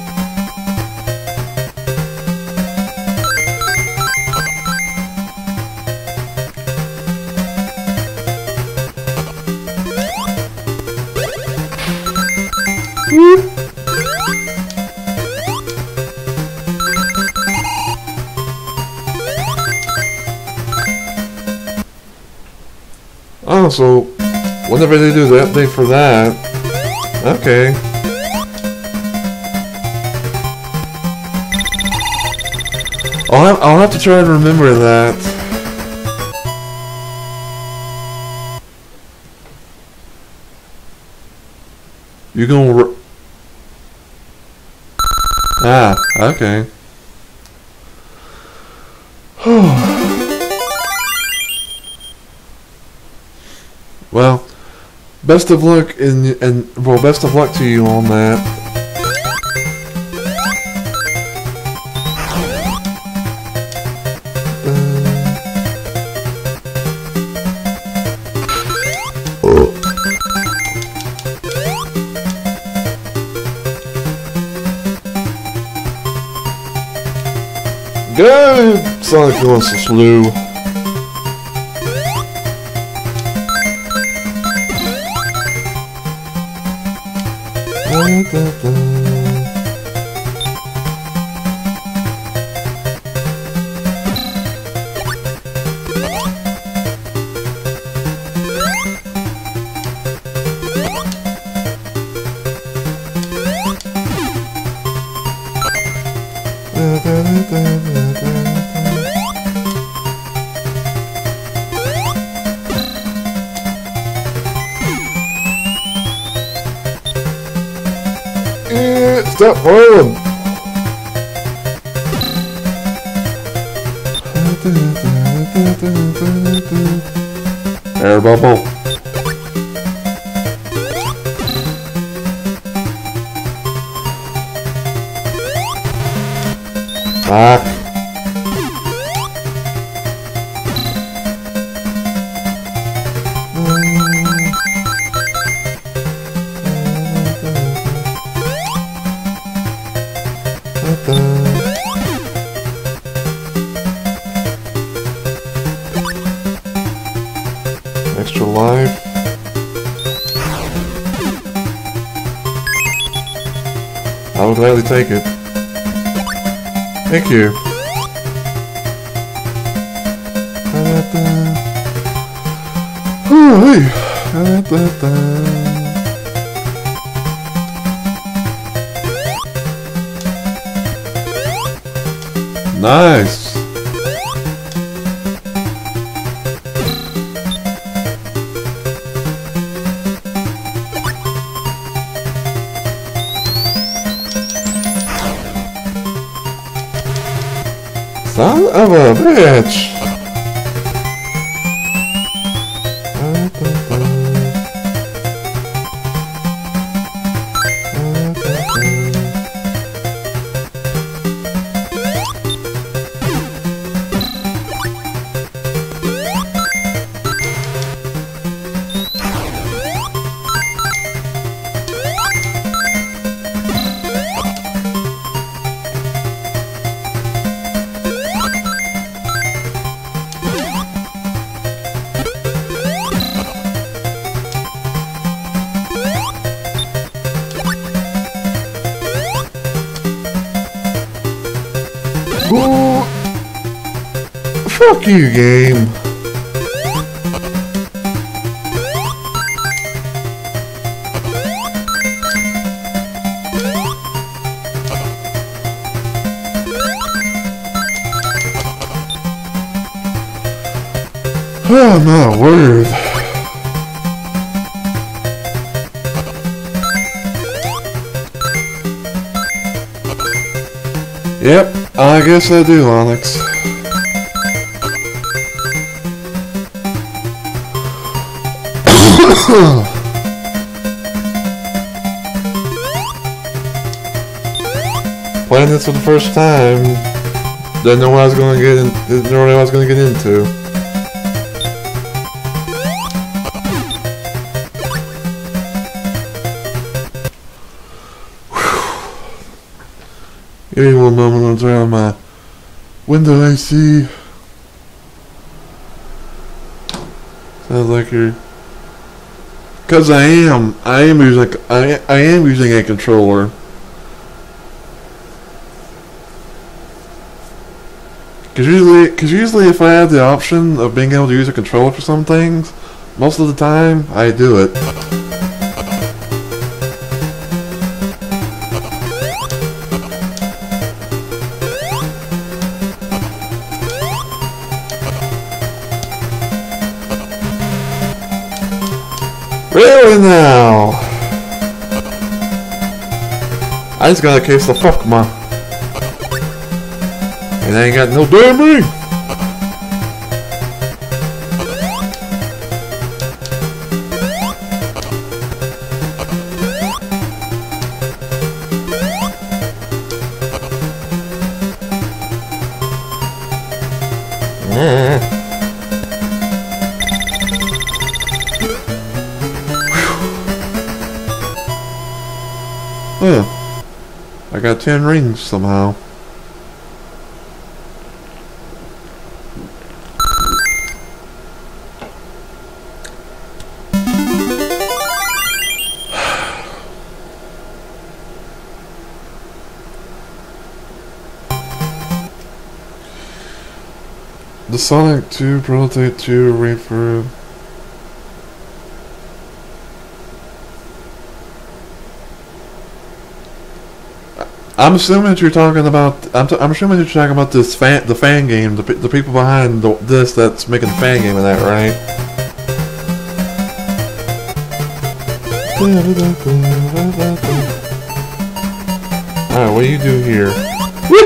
Oh, so whenever they do the update for that. Okay. I'll have to try and remember that. You gonna okay. Well. Best of luck well, best of luck to you on that. Good! Sonic wants to slew. Stop rolling! Air bubble. Fuck. Take it. Thank you. Nice. Son of a bitch! You game. Oh my word. Yep, I guess I do, Onyx. Playing this for the first time, didn't know what I was going to get in, didn't know what I was going to get into. Whew. Give me one moment, I'll turn on my window AC. Sounds like you're... Because I am using a controller. Because usually if I have the option of being able to use a controller for some things, most of the time, I do it. Really now? I just got a case of fuck ma. And I ain't got no damn ring! I got 10 rings somehow. The Sonic 2 Prototype 2 Reaper. I'm assuming that you're talking about. I'm assuming that you're talking about this fan game. The people behind this that's making the fan game of that, right? All right, what do you do here? Woo!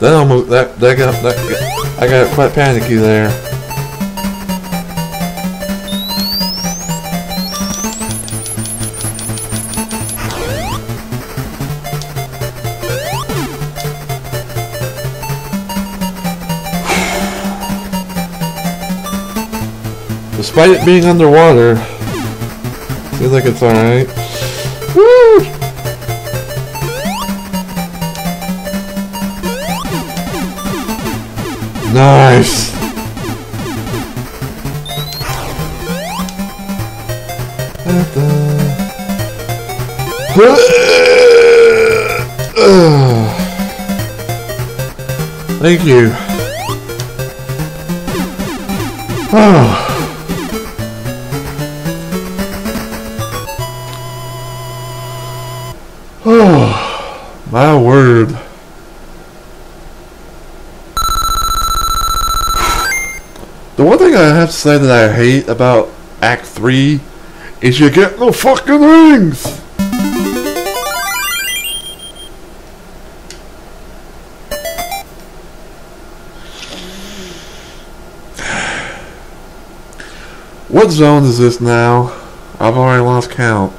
That almost I got quite panicky there. Despite it being underwater, seems like it's alright. Woo! Nice! Thank you. Oh. Oh, my word. The one thing I have to say that I hate about Act 3 is you get no fucking rings! What zone is this now? I've already lost count.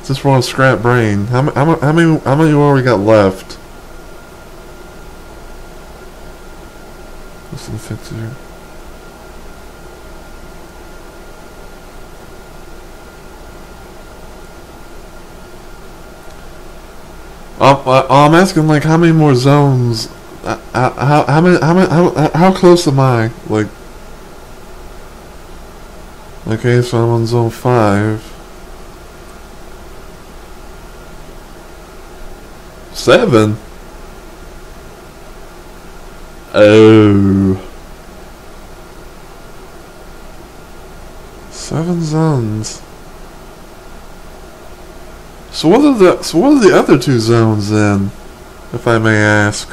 Is this one Scrap Brain? How many you already got left? I'm asking like how many more zones? How close am I? Like, okay, so I'm on zone 5. 7? Oh. 7 zones. So what are the other two zones then, if I may ask?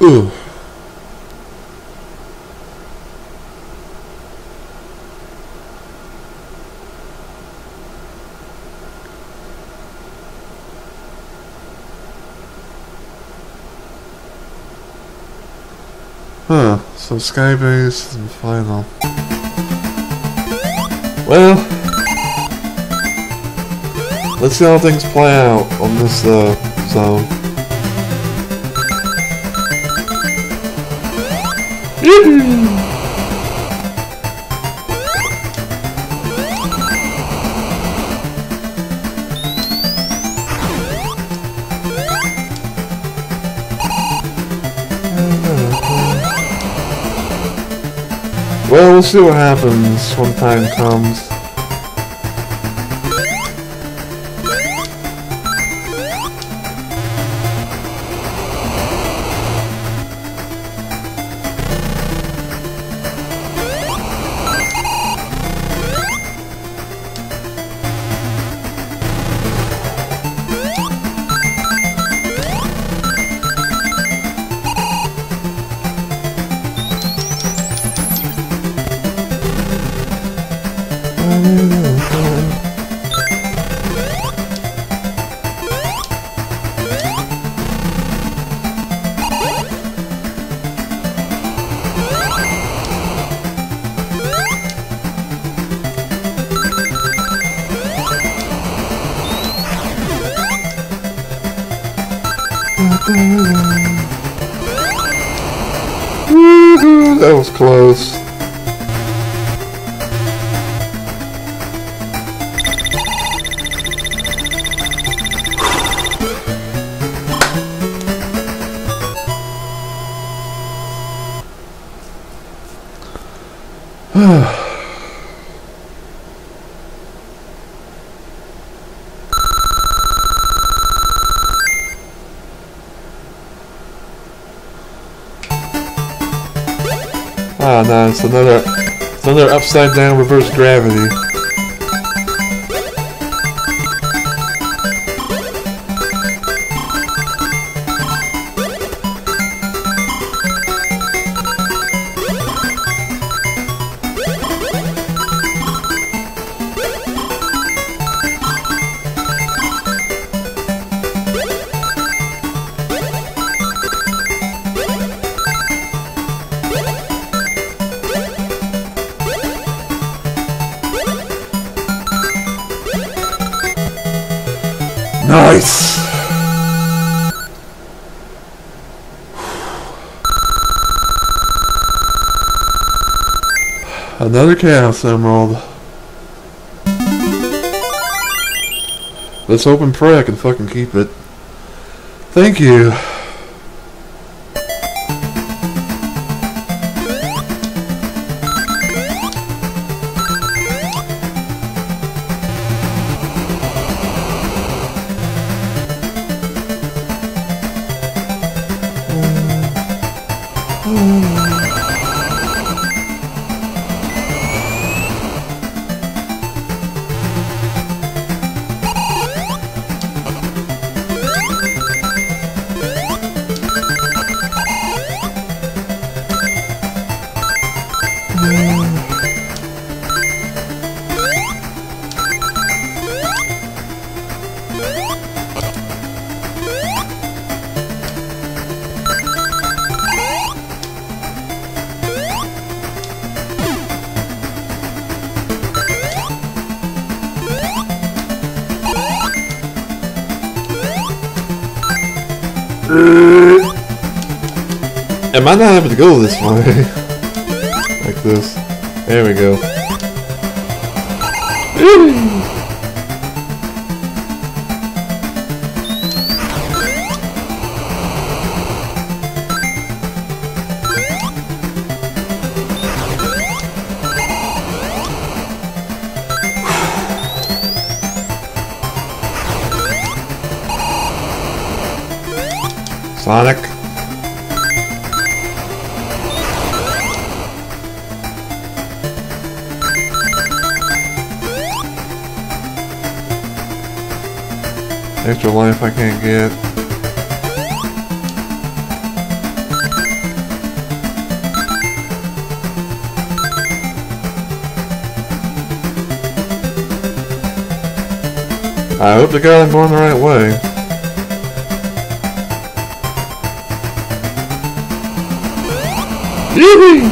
Ugh. Huh, so Sky Base and final. Well, let's see how things play out on this zone. Well, we'll see what happens when time comes. That was close. It's another upside down reverse gravity. Nice! Another Chaos Emerald. Let's hope and pray I can fucking keep it. Thank you. Am I not having to go this way? Like this. There we go. Sonic. Extra life I can't get. I hope to God I'm going the right way. Yee-hee!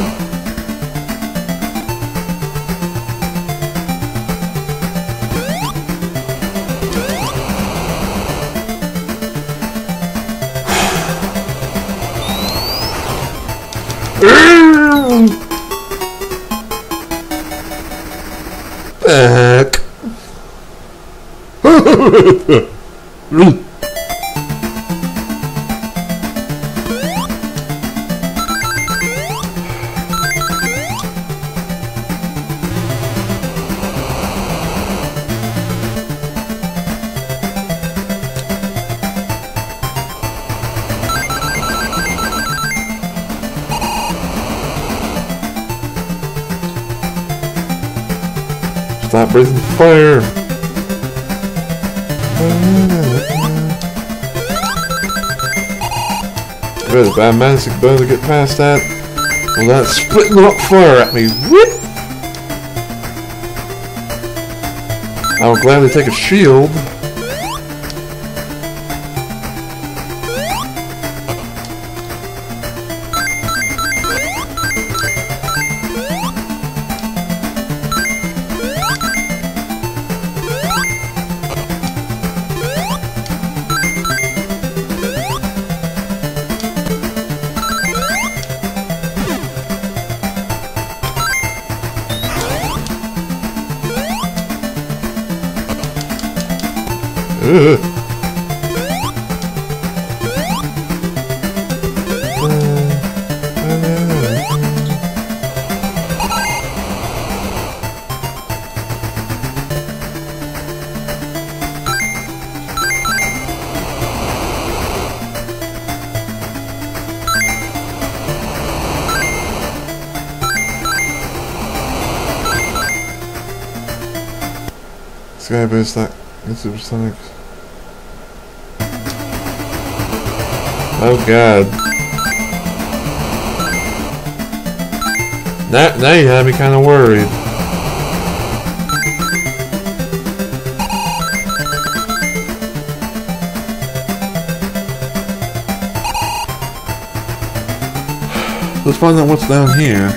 Stop breathing fire! Really bad magic bone to get past that. Well, that's splitting up fire at me. Whoop! I'll gladly take a shield. Sky Base, that Super Sonic. Oh God! Now you have me kind of worried. Let's find out what's down here.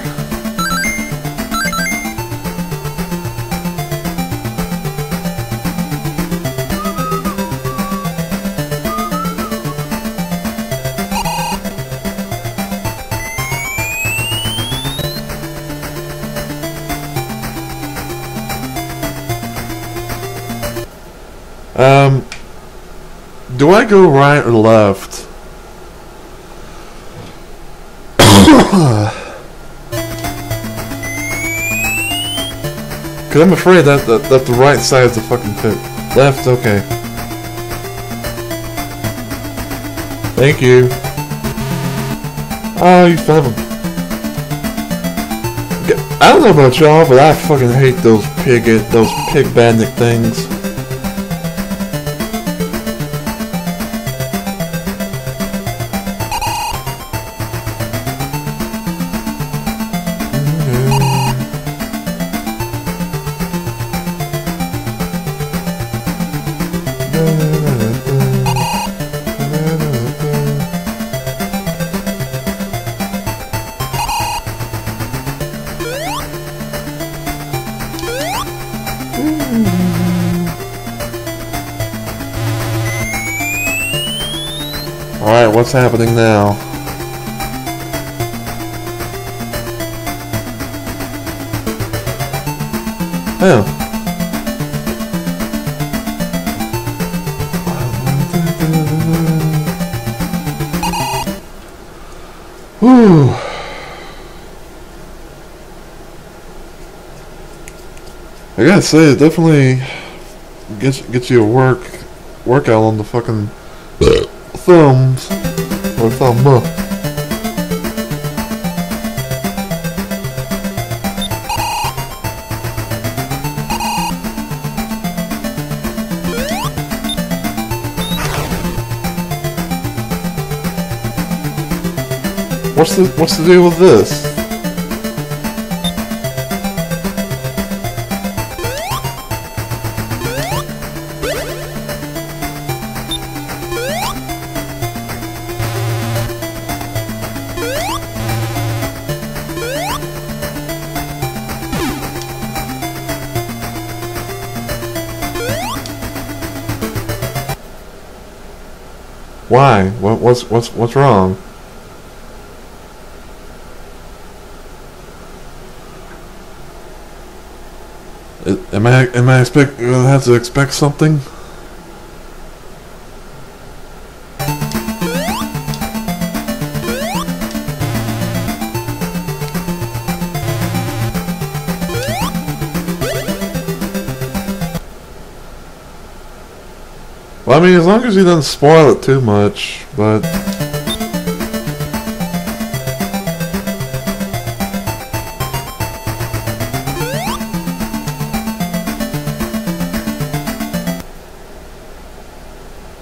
Do I go right or left? Cause I'm afraid that the right side is the fucking pit. Left, okay. Thank you. Oh, you son of a... I don't know about y'all, but I fucking hate those pig bandit things. Alright, what's happening now? Oh. Whew. I gotta say, it definitely gets you a workout on the fucking thumbs. or something. What's the deal with this? Why? What's wrong? Am I gonna have to expect something? Well, I mean, as long as he doesn't spoil it too much, but...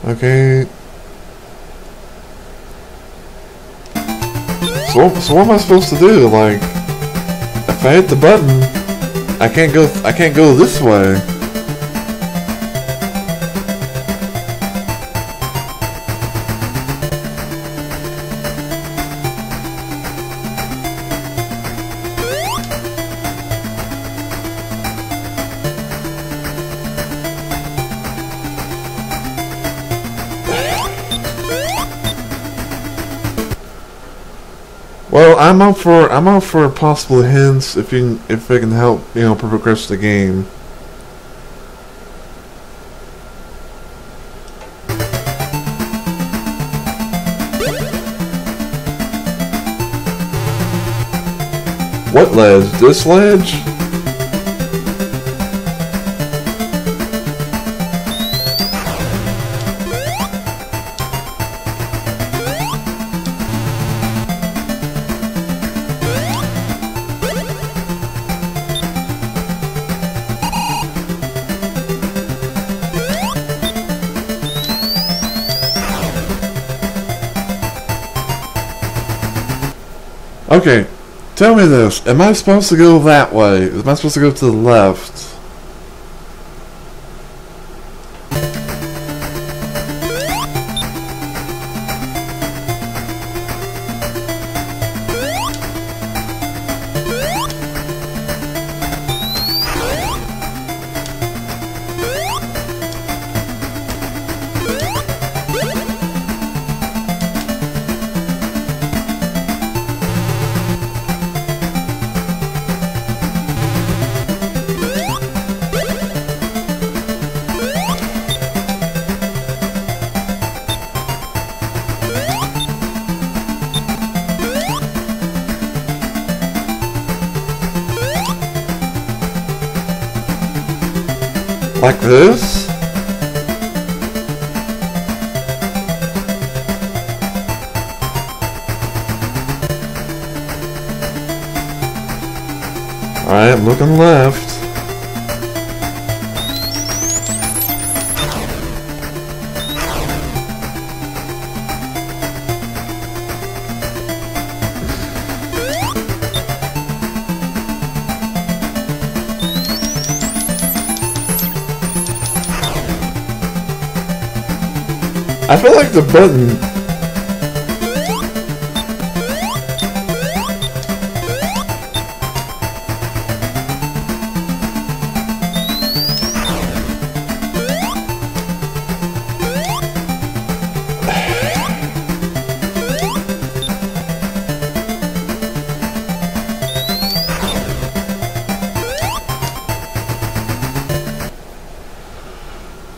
Okay... So what am I supposed to do? Like... If I hit the button... I can't go this way. I'm out for possible hints if it can help, you know, progress the game. What ledge? This ledge? Okay, tell me this. Am I supposed to go that way? Am I supposed to go to the left? Like this? Alright, I'm looking left. I feel like the button...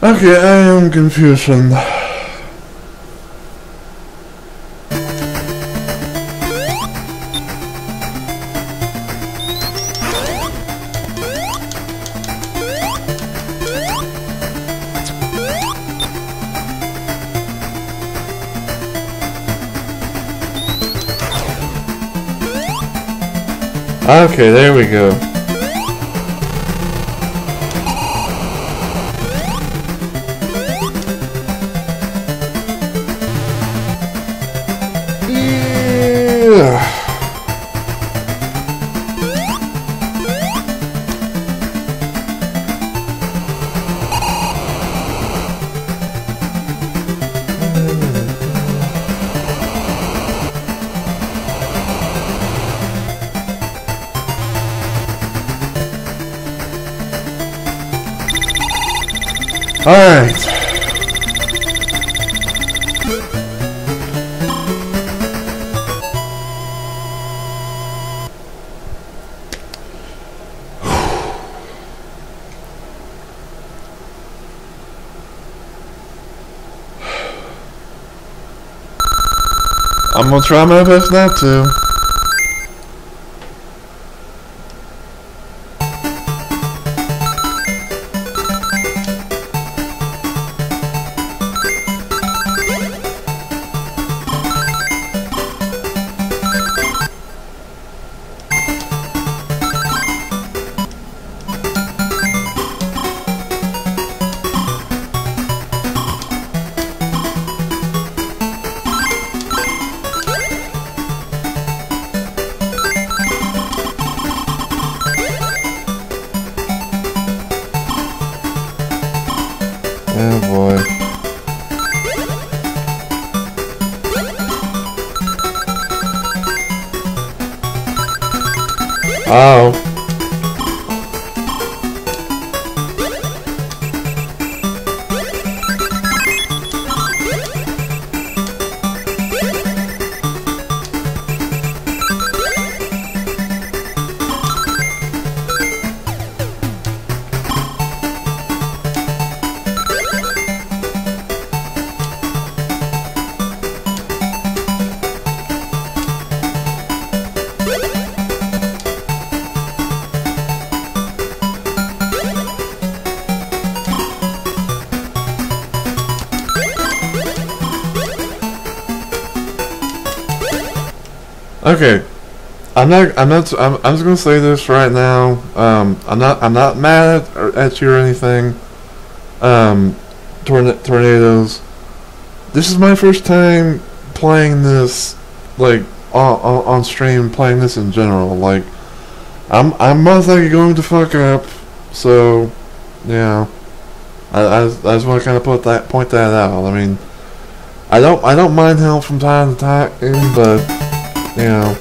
Okay, I am confusion. Okay, there we go. I'm gonna try my best not to. Okay, I'm just gonna say this right now. I'm not mad at you or anything. Tornadoes. This is my first time playing this, like on stream, playing this in general. Like, I'm most likely going to fuck up. So, yeah, I just want to kind of point that out. I mean, I don't mind help from time to time, but. You know.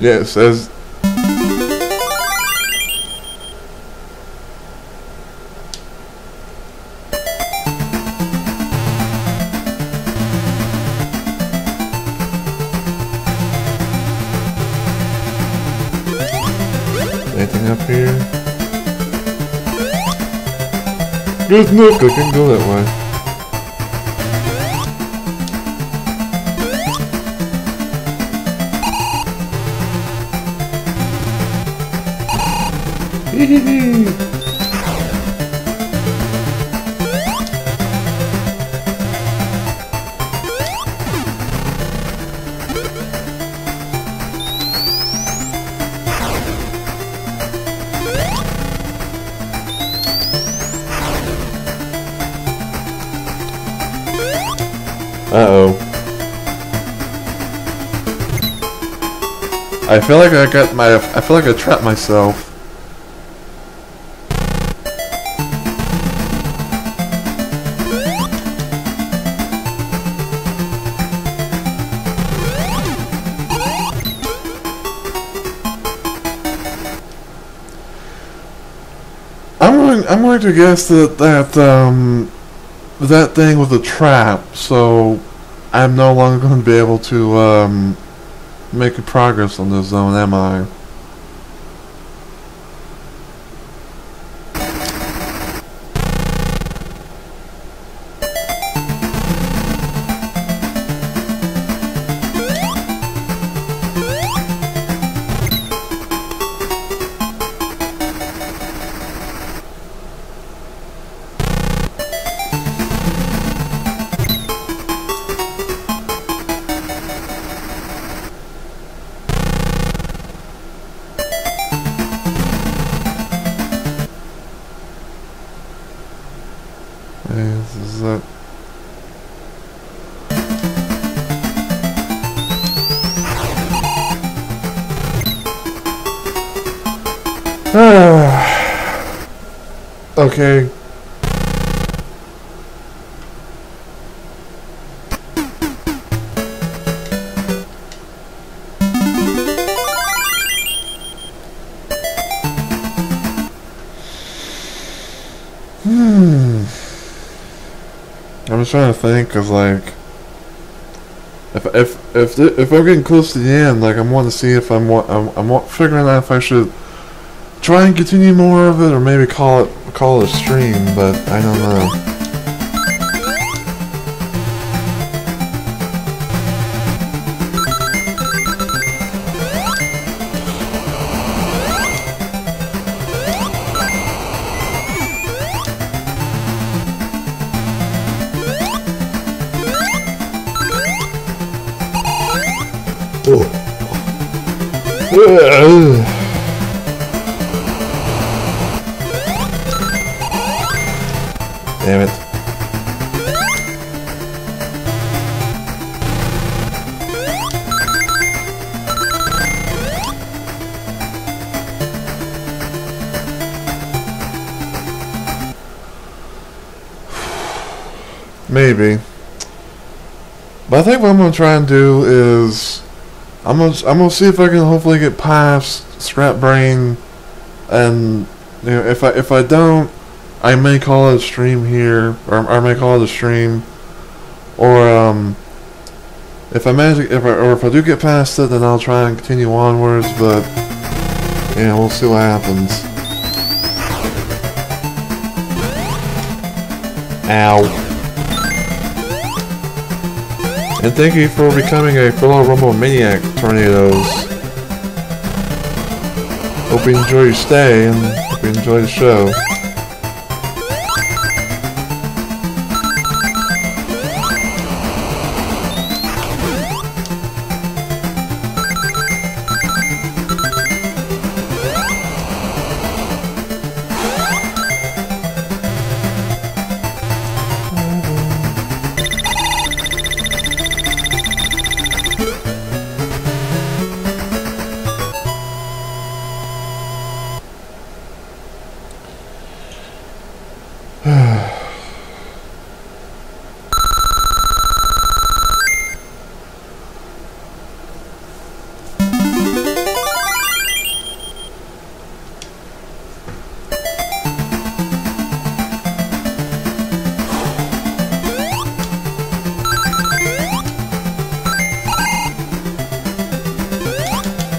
Yes, as there's no I can go that way. I feel like I feel like I trapped myself. I'm going to guess that thing was a trap, so I'm no longer going to be able to making progress on this zone, am I? This is it. Okay. I'm just trying to think, cause like, if I'm getting close to the end, like I want to see if I'm figuring out if I should try and continue more of it or maybe call it a stream, but I don't know. Damn it. Maybe. But I think what I'm gonna try and do is I'm gonna see if I can hopefully get past Scrap Brain, and you know, if I don't, I may call it a stream here, or I may call it a stream, or if I do get past it, then I'll try and continue onwards. But yeah, you know, we'll see what happens. Ow. And thank you for becoming a fellow Rumble Maniac, Tornadoes. Hope you enjoy your stay, and hope you enjoy the show.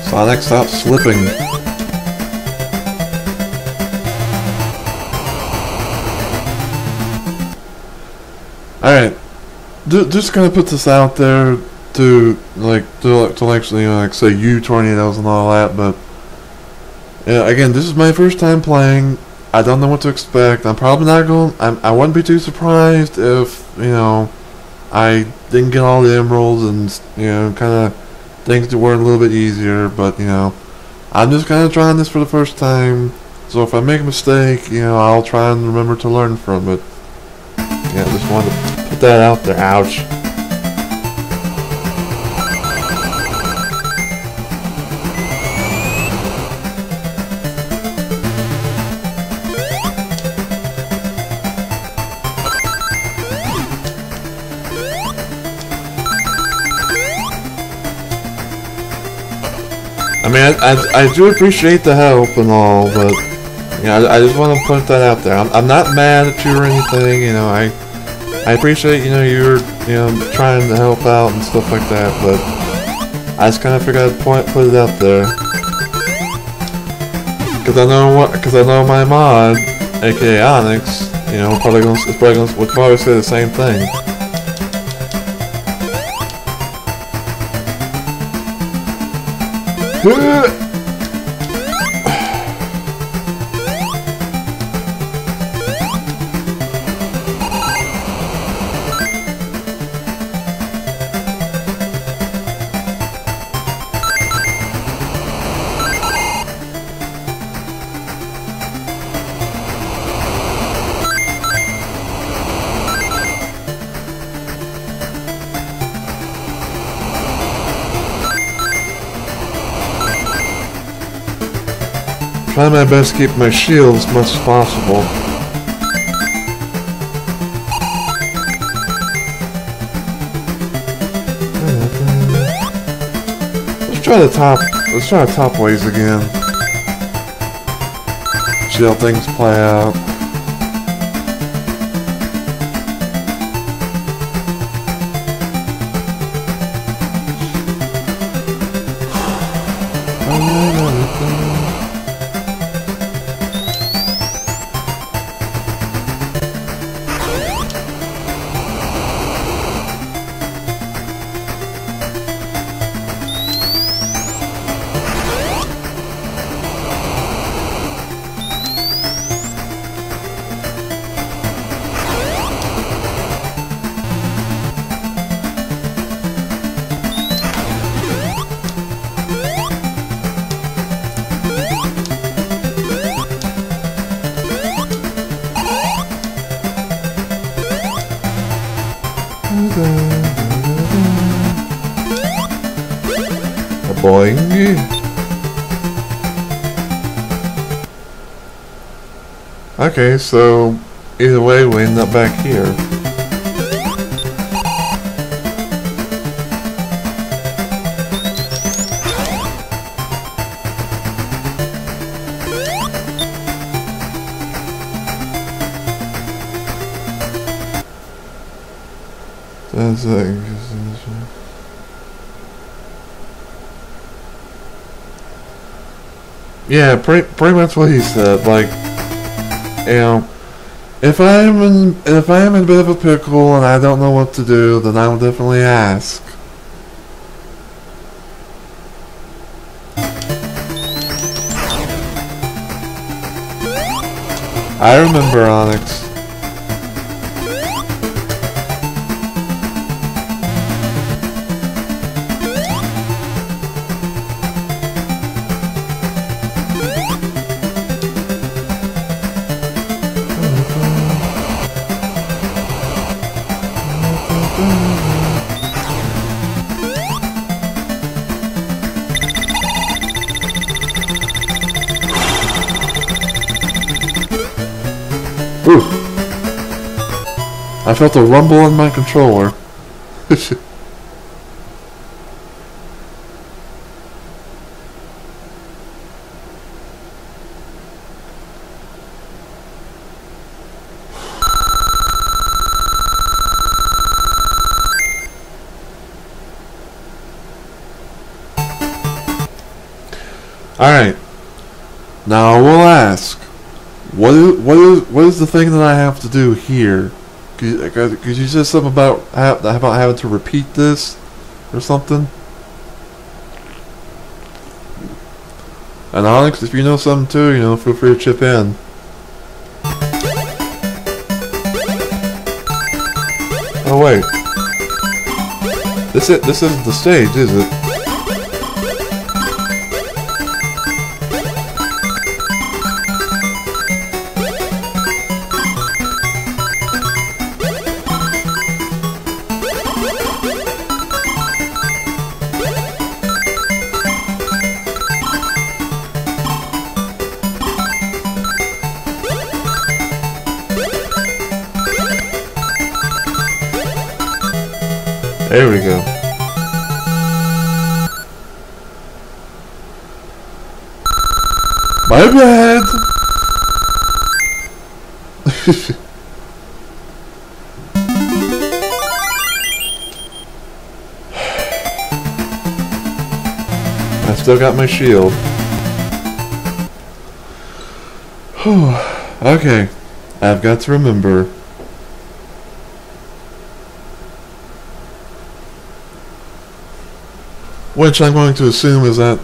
Sonic, stop slipping. Alright. Just gonna put this out there to actually, you know, like say you, Tornadoes, and all that, but yeah, again, this is my first time playing. I don't know what to expect. I'm probably not going, I wouldn't be too surprised if, you know, I didn't get all the emeralds and, you know, kinda things that were a little bit easier, but you know, I'm just kind of trying this for the first time, so if I make a mistake, you know, I'll try and remember to learn from it. Yeah, just wanted to put that out there. Ouch. I do appreciate the help and all, but you know, I just want to put that out there. I'm not mad at you or anything, you know. I appreciate, you know, you're, you know, trying to help out and stuff like that, but I just kind of figured I'd put it out there, because I know my mod, aka Onyx, you know, would probably say the same thing. Plan I best keep my shield as much as possible. Let's try the top ways again. See how things play out. Okay, so either way we end up back here. That's like... yeah, pretty much what he said. Like, you know, if I am in a bit of a pickle and I don't know what to do, then I will definitely ask. I remember Onyx. I felt a rumble in my controller. Alright. Now I will ask, what is the thing that I have to do here? Could you say something about having to repeat this or something? And Onyx, if you know something too, you know, feel free to chip in. Oh wait, this isn't the stage, is it? There we go. My bad! I still got my shield. Okay, I've got to remember. Which I'm going to assume is that,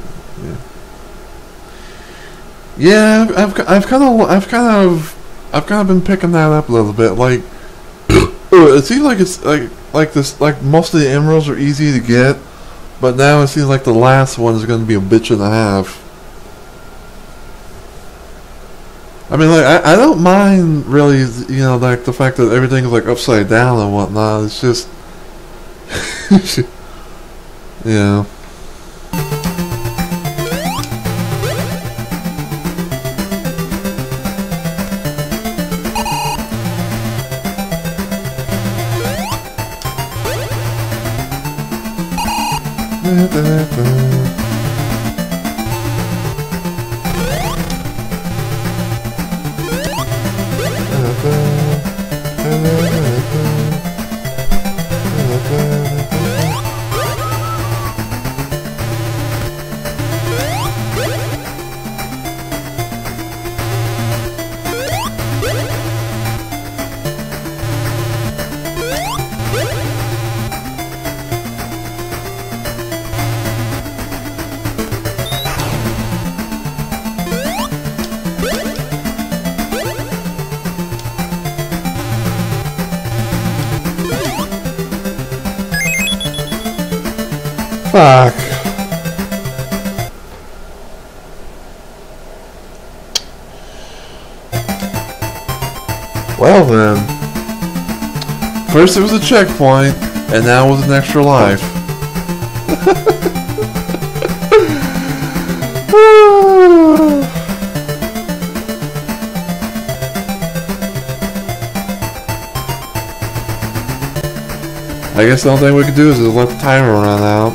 yeah, I've kind of been picking that up a little bit. Like, it seems like it's like most of the emeralds are easy to get, but now it seems like the last one is going to be a bitch and a half. I mean, like I don't mind really, you know, like the fact that everything is like upside down and whatnot. It's just, yeah. Fuck. Well then. First it was a checkpoint, and now it was an extra life. I guess the only thing we can do is just let the timer run out.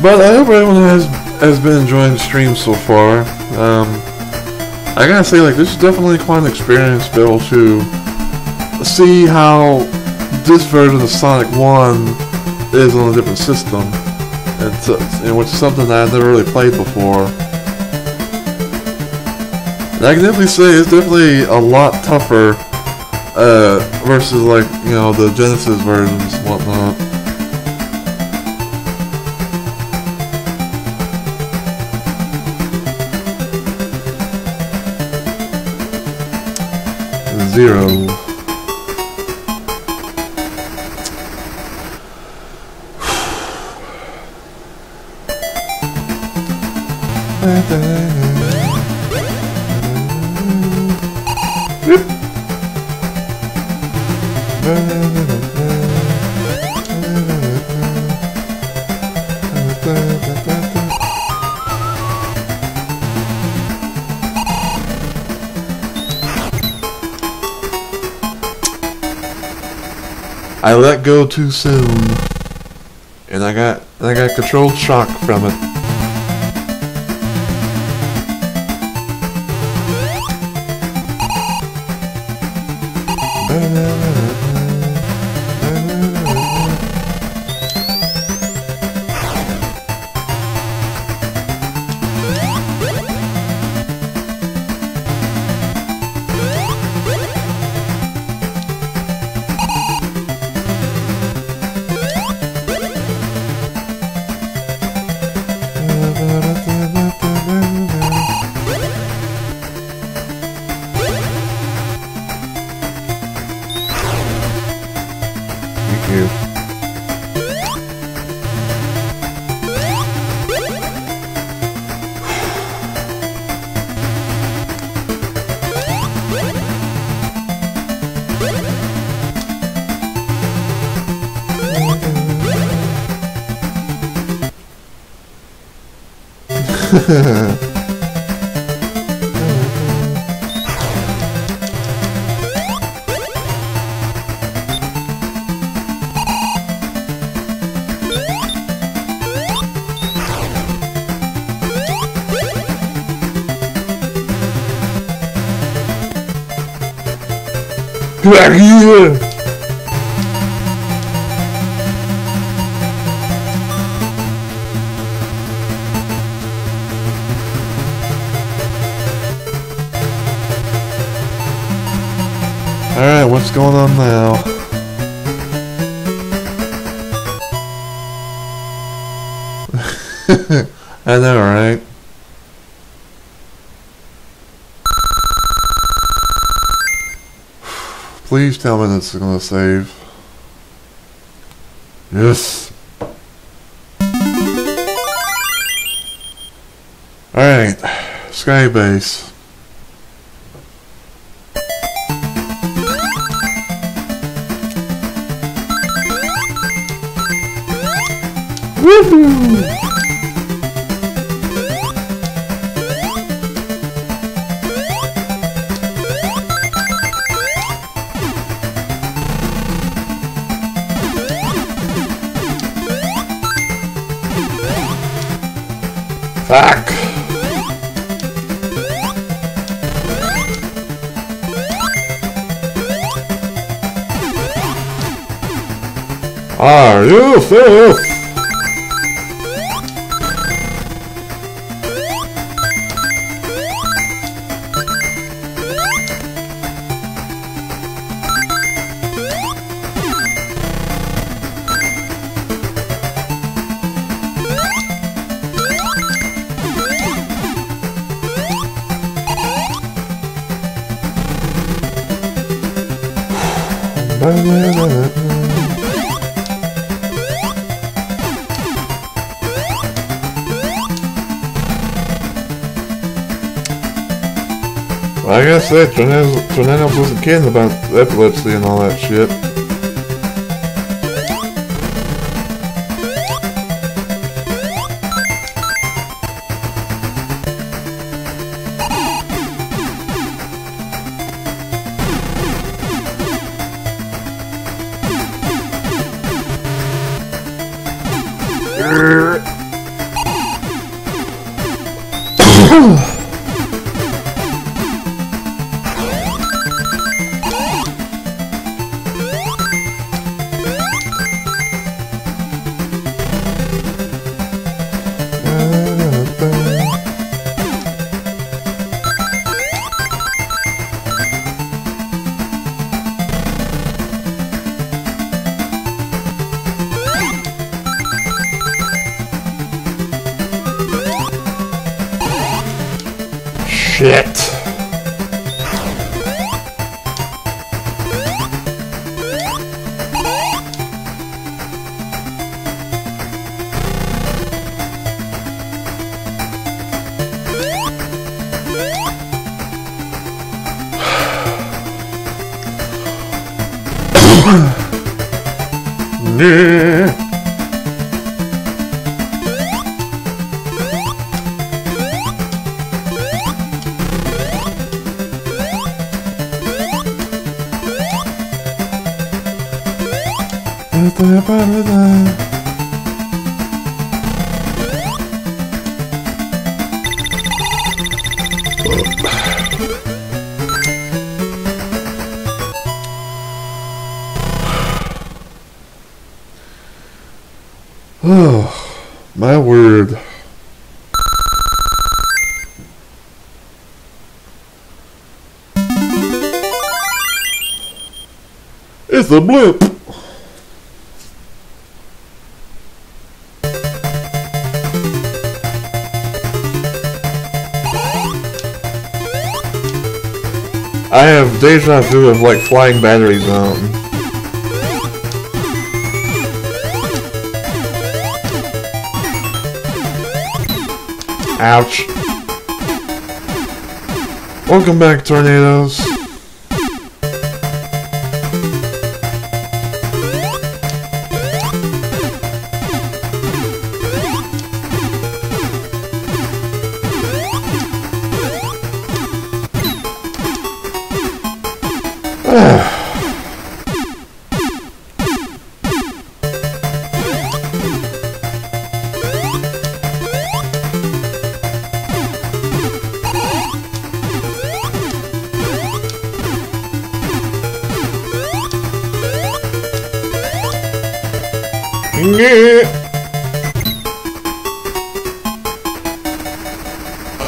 But I hope everyone has been enjoying the stream so far. I gotta say, like, this is definitely quite an experience to be able to see how this version of Sonic 1 is on a different system, and which is something that I've never really played before. And I can definitely say it's definitely a lot tougher versus, like, you know, the Genesis versions and whatnot. Zero. I let go too soon, and I got controlled shock from it. Yeah. Alright, what's going on now? I know, right? Please tell me this is going to save. Yes. Alright, Sky Base. Fuck! Are you filth? I guess that Tornado wasn't kidding about epilepsy and all that shit. The blip. I have deja vu of like Flying Battery Zone. Ouch. Welcome back, tornadoes.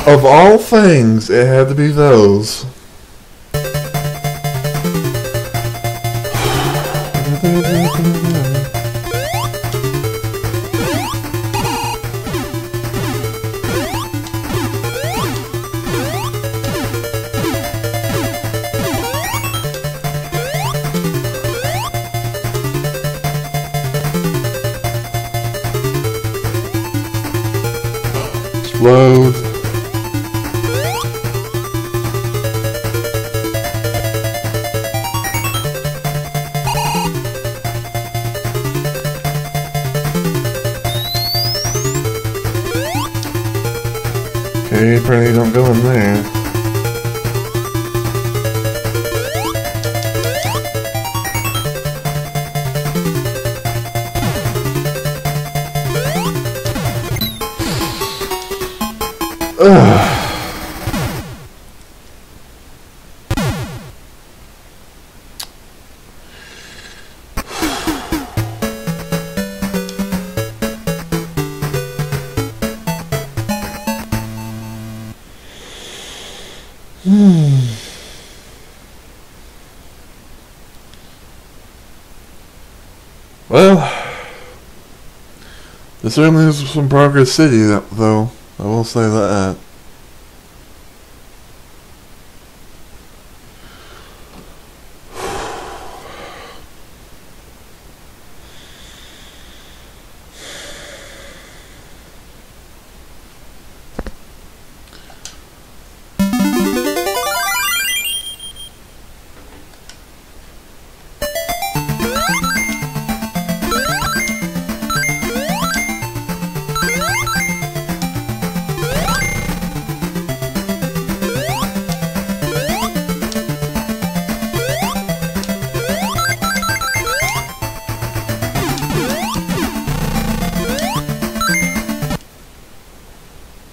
Of all things, it had to be those. It certainly is from Progress City, though. I will say that.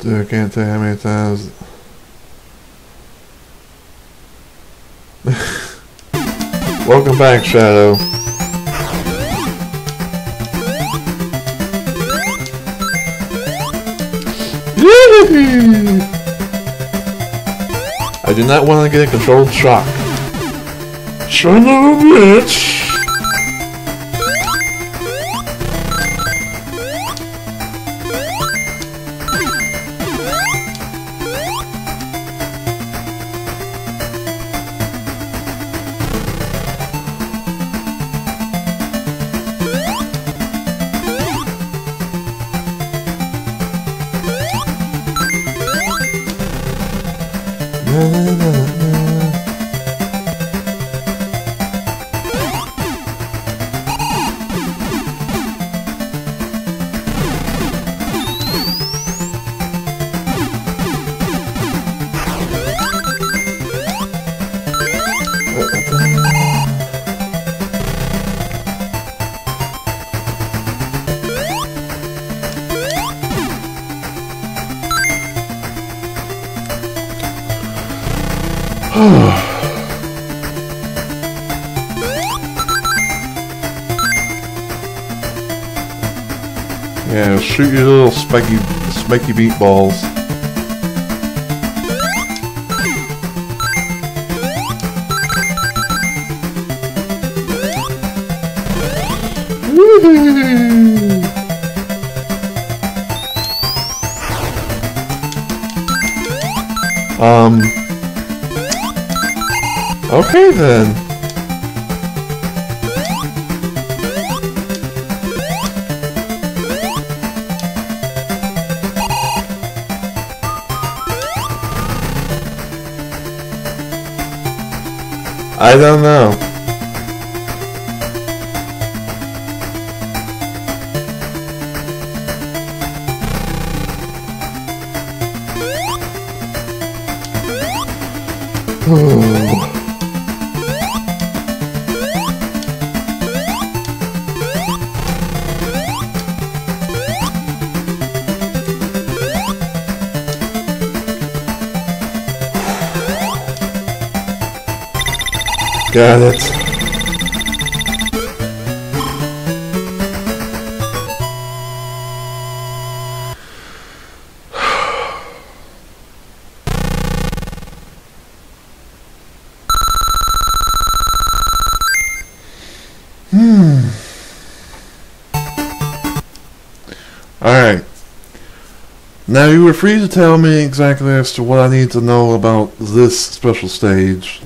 Still can't tell you how many times. Welcome back, Shadow. Yay! I do not want to get a controlled shock. Son of a bitch! Shoot your little spiky beat balls. Okay then. I don't know. Got it. Alright. Now you were free to tell me exactly as to what I need to know about this special stage.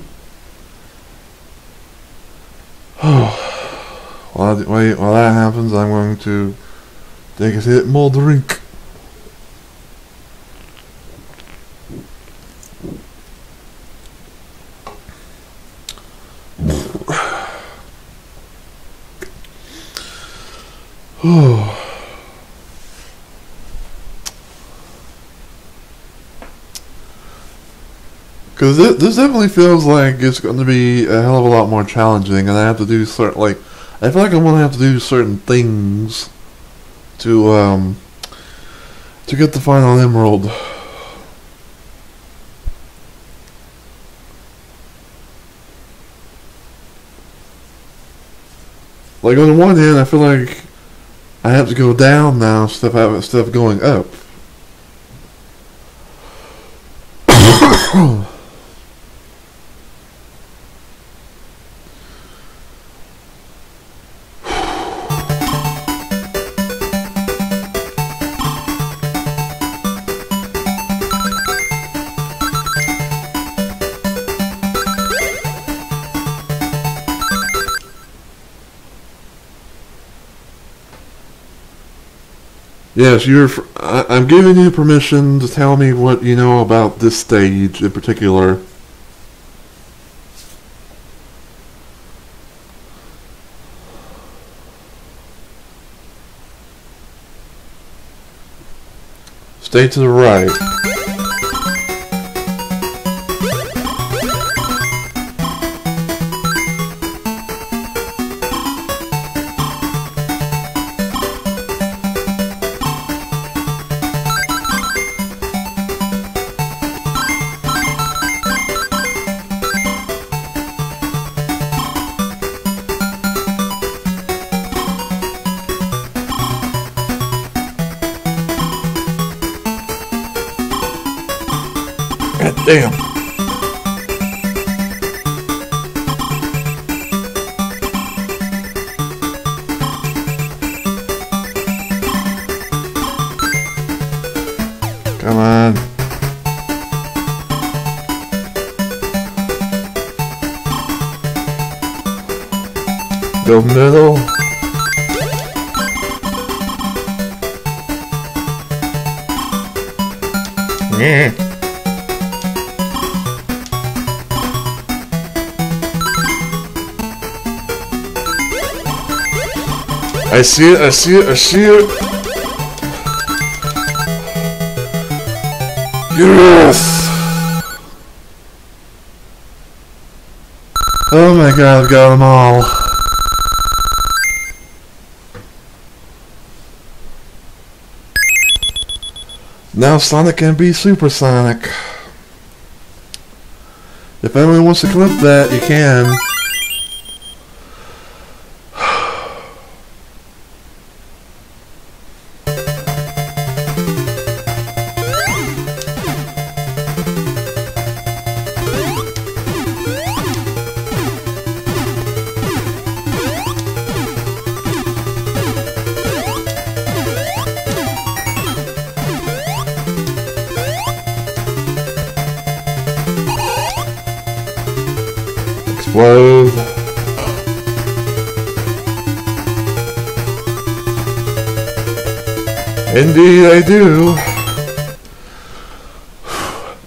While that happens, I'm going to take a sip more drink. Because this definitely feels like it's going to be a hell of a lot more challenging, and I have to do certain, like, I feel like I'm going to have to do certain things to get the final emerald. Like, on the one hand, I feel like I have to go down now instead of going up. Yes, I'm giving you permission to tell me what you know about this stage in particular. Stay to the right. God damn. Come on. Go middle. Yeah. I see it, I see it, I see it. Yes! Oh my god, I've got them all. Now Sonic can be Super Sonic. If anyone wants to clip that, you can. Indeed I do.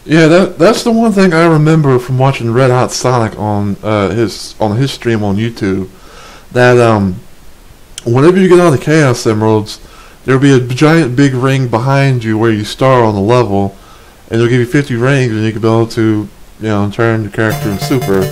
Yeah, that's the one thing I remember from watching Red Hot Sonic on his stream on YouTube. That whenever you get on the Chaos Emeralds, there'll be a giant big ring behind you where you start on the level, and it'll give you 50 rings, and you can be able to, you know, turn your character in Super.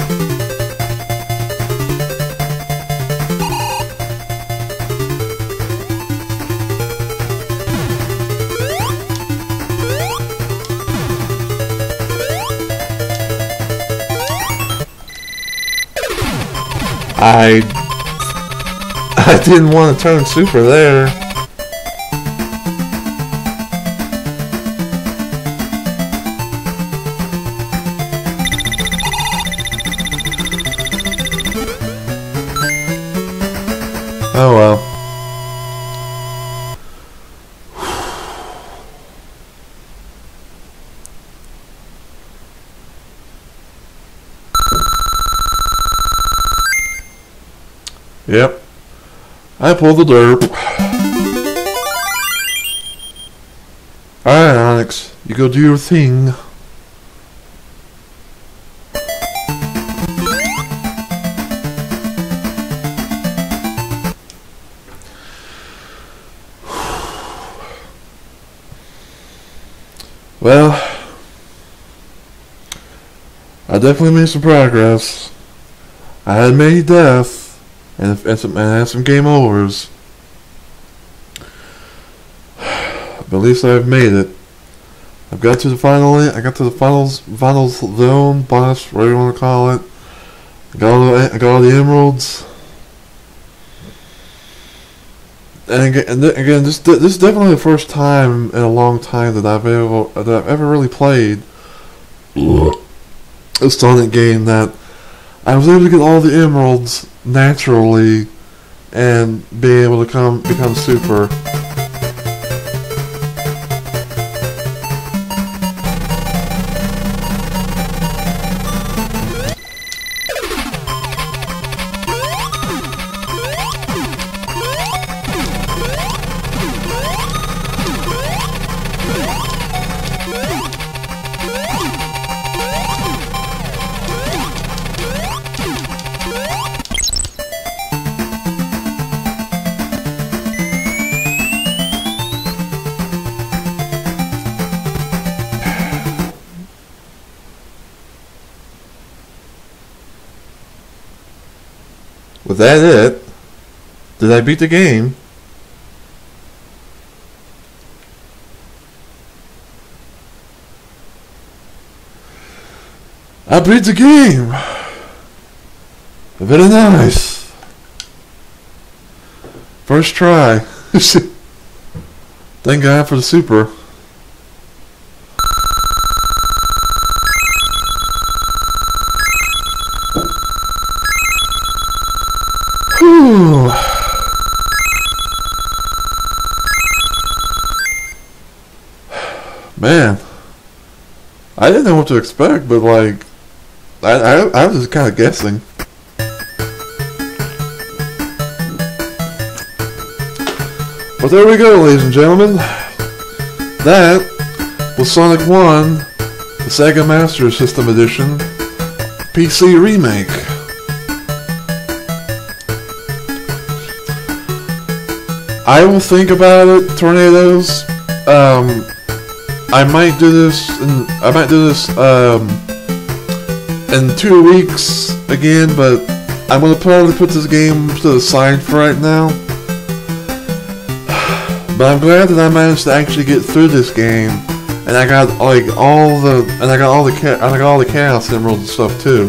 I didn't want to turn Super there. Oh well. Yep. I pulled the derp. Alright, Onyx. You go do your thing. Well, I definitely made some progress. I had many deaths. And some game overs. But at least I've made it. I've got to the final. I got to the final zone, boss, whatever you want to call it. I got all the emeralds. And again, this is definitely the first time in a long time that I've ever really played a Sonic game that I was able to get all the emeralds naturally and be able to become Super. Was that it? Did I beat the game? I beat the game! Very nice! First try. Thank God for the Super. Man, I didn't know what to expect, but like, I was just kind of guessing. But there we go, ladies and gentlemen. That was Sonic 1, the Sega Master System Edition, PC Remake. I will think about it, Tornadoes. I might do this, in 2 weeks again, but I'm going to probably put this game to the side for right now. But I'm glad that I managed to actually get through this game, and I got like all the, and I got all the Chaos Emeralds and stuff too.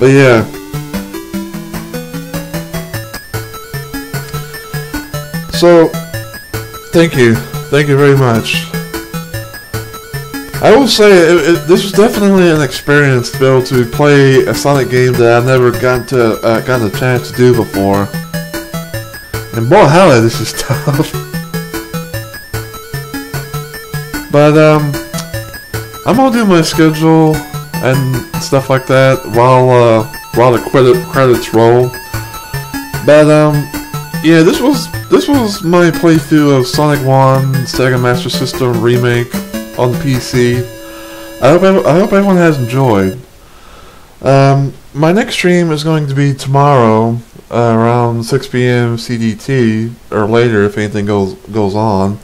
But yeah, so thank you very much. I will say this was definitely an experience to be able to play a Sonic game that I've never gotten a chance to do before. And boy, howdy, this is tough. But I'm gonna do my schedule and stuff like that while the credits roll. But yeah, this was my playthrough of Sonic 1 Sega Master System Remake on PC. I hope everyone has enjoyed. My next stream is going to be tomorrow around 6 PM CDT or later if anything goes on.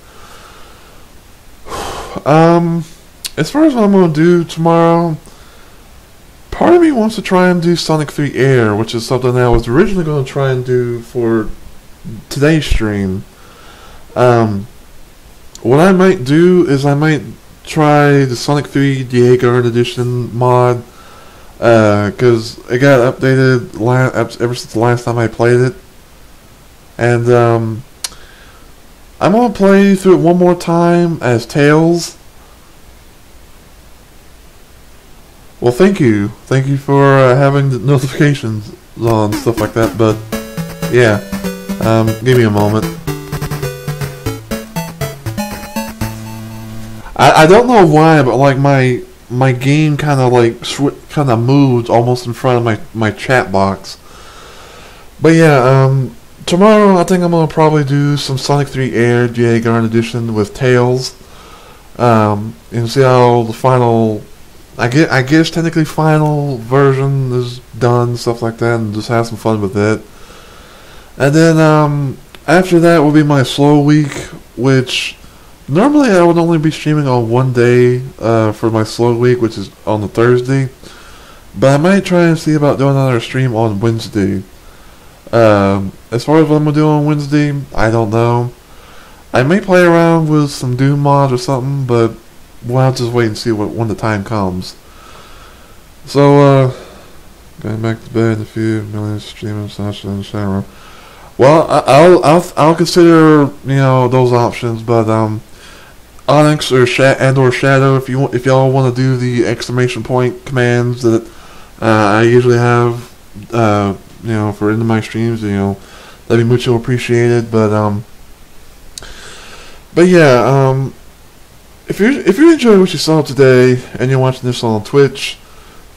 As far as what I'm going to do tomorrow, part of me wants to try and do Sonic 3 Air, which is something that I was originally going to try and do for today's stream. What I might do is I might try the Sonic 3 Diego Edition mod, because it got updated ever since the last time I played it, and I'm gonna play through it one more time as Tails. Well, thank you for having the notifications on, stuff like that. But yeah, give me a moment. I don't know why, but like my game kind of like moved almost in front of my chat box. But yeah, tomorrow I think I'm gonna probably do some Sonic 3 Air Diego Garden Edition with Tails, and see how the final, I guess technically final version is done, stuff like that, and just have some fun with it. And then after that will be my slow week, which normally I would only be streaming on one day for my slow week, which is on the Thursday. But I might try and see about doing another stream on Wednesday. As far as what I'm going to do on Wednesday, I don't know. I may play around with some Doom mods or something, but we'll have to just wait and see when the time comes. So, going back to bed in a few million streamers, Sasha and Sharon. Well, I'll consider, you know, those options, but Onyx or Shadow, if y'all want to do the exclamation point commands that I usually have, you know, for end of my streams, you know, that'd be mucho appreciated. But yeah, if you enjoyed what you saw today and you're watching this on Twitch,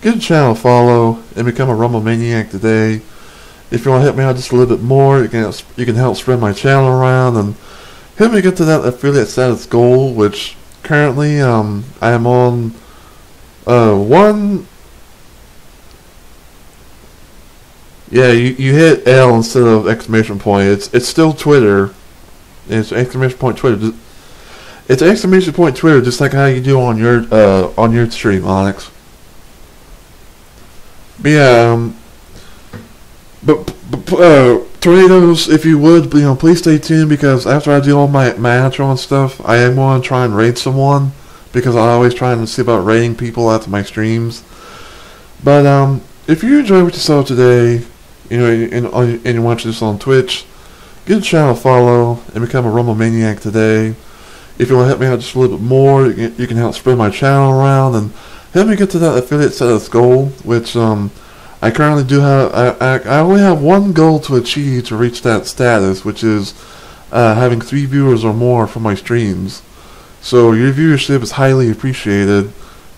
give the channel a follow and become a Rumble Maniac today. If you want to help me out just a little bit more, you can help spread my channel around and help me get to that affiliate status goal, which currently I am on 1. Yeah, you hit L instead of exclamation point. It's still Twitter. It's exclamation point Twitter. It's exclamation point Twitter, just like how you do on your stream, Onyx. But yeah. But Tornadoes, if you would, you know, please stay tuned, because after I do all my outro and stuff, I am going to try and raid someone, because I always try and see about raiding people after my streams. But if you enjoy what you saw today, you know, and you're watching this on Twitch, give the channel a follow and become a Rumble Maniac today. If you want to help me out just a little bit more, you can help spread my channel around and help me get to that affiliate status goal, which I currently do have, I only have one goal to achieve to reach that status, which is having 3 viewers or more for my streams. So your viewership is highly appreciated,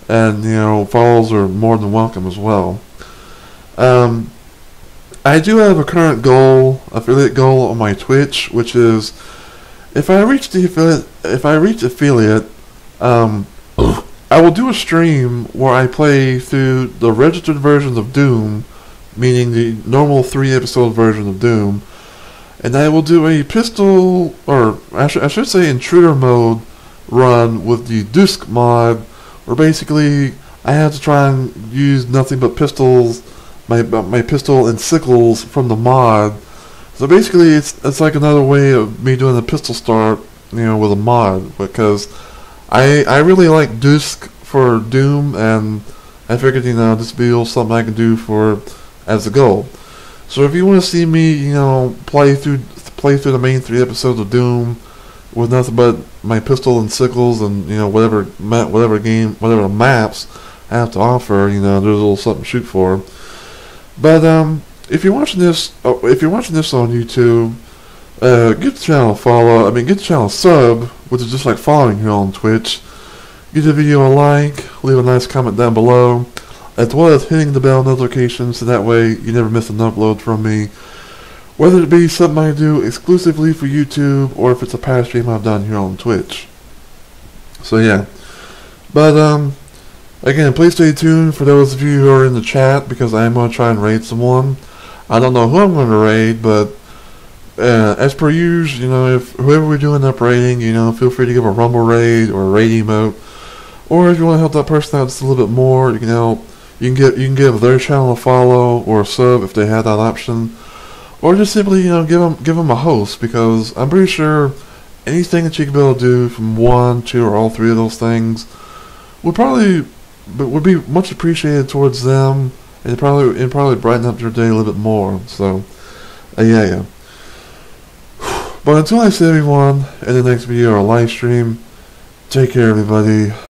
and you know, follows are more than welcome as well. I do have a current goal, affiliate goal on my Twitch, which is if I reach the affiliate, I will do a stream where I play through the registered versions of Doom, meaning the normal 3-episode version of Doom, and I will do a pistol, or I should say intruder mode run with the Dusk mod, where basically I have to try and use nothing but pistols, my pistol and sickles from the mod. So basically it's like another way of me doing a pistol start, you know, with a mod, because I really like Dusk for Doom, and I figured, you know, this video is something I can do for as a goal. So if you want to see me, you know, play through the main 3 episodes of Doom with nothing but my pistol and sickles, and you know, whatever maps I have to offer, you know, there's a little something to shoot for. But if you're watching this on YouTube, give the channel a follow. I mean, give the channel a sub, which is just like following here on Twitch. Give the video a like, leave a nice comment down below, as well as hitting the bell notification, so that way you never miss an upload from me. Whether it be something I do exclusively for YouTube, or if it's a past stream I've done here on Twitch. So yeah. But again, please stay tuned for those of you who are in the chat, because I am going to try and raid someone. I don't know who I'm going to raid, but as per usual, you know, if whoever we're doing up raiding, you know, feel free to give a rumble raid or a raid emote. Or if you want to help that person out just a little bit more, you can help. You can give their channel a follow or a sub if they had that option, or just simply, you know, give them a host, because I'm pretty sure anything that you can be able to do from 1, 2, or all 3 of those things would be much appreciated towards them, and it'd probably brighten up your day a little bit more. So yeah. But until I see everyone in the next video or live stream, take care, everybody.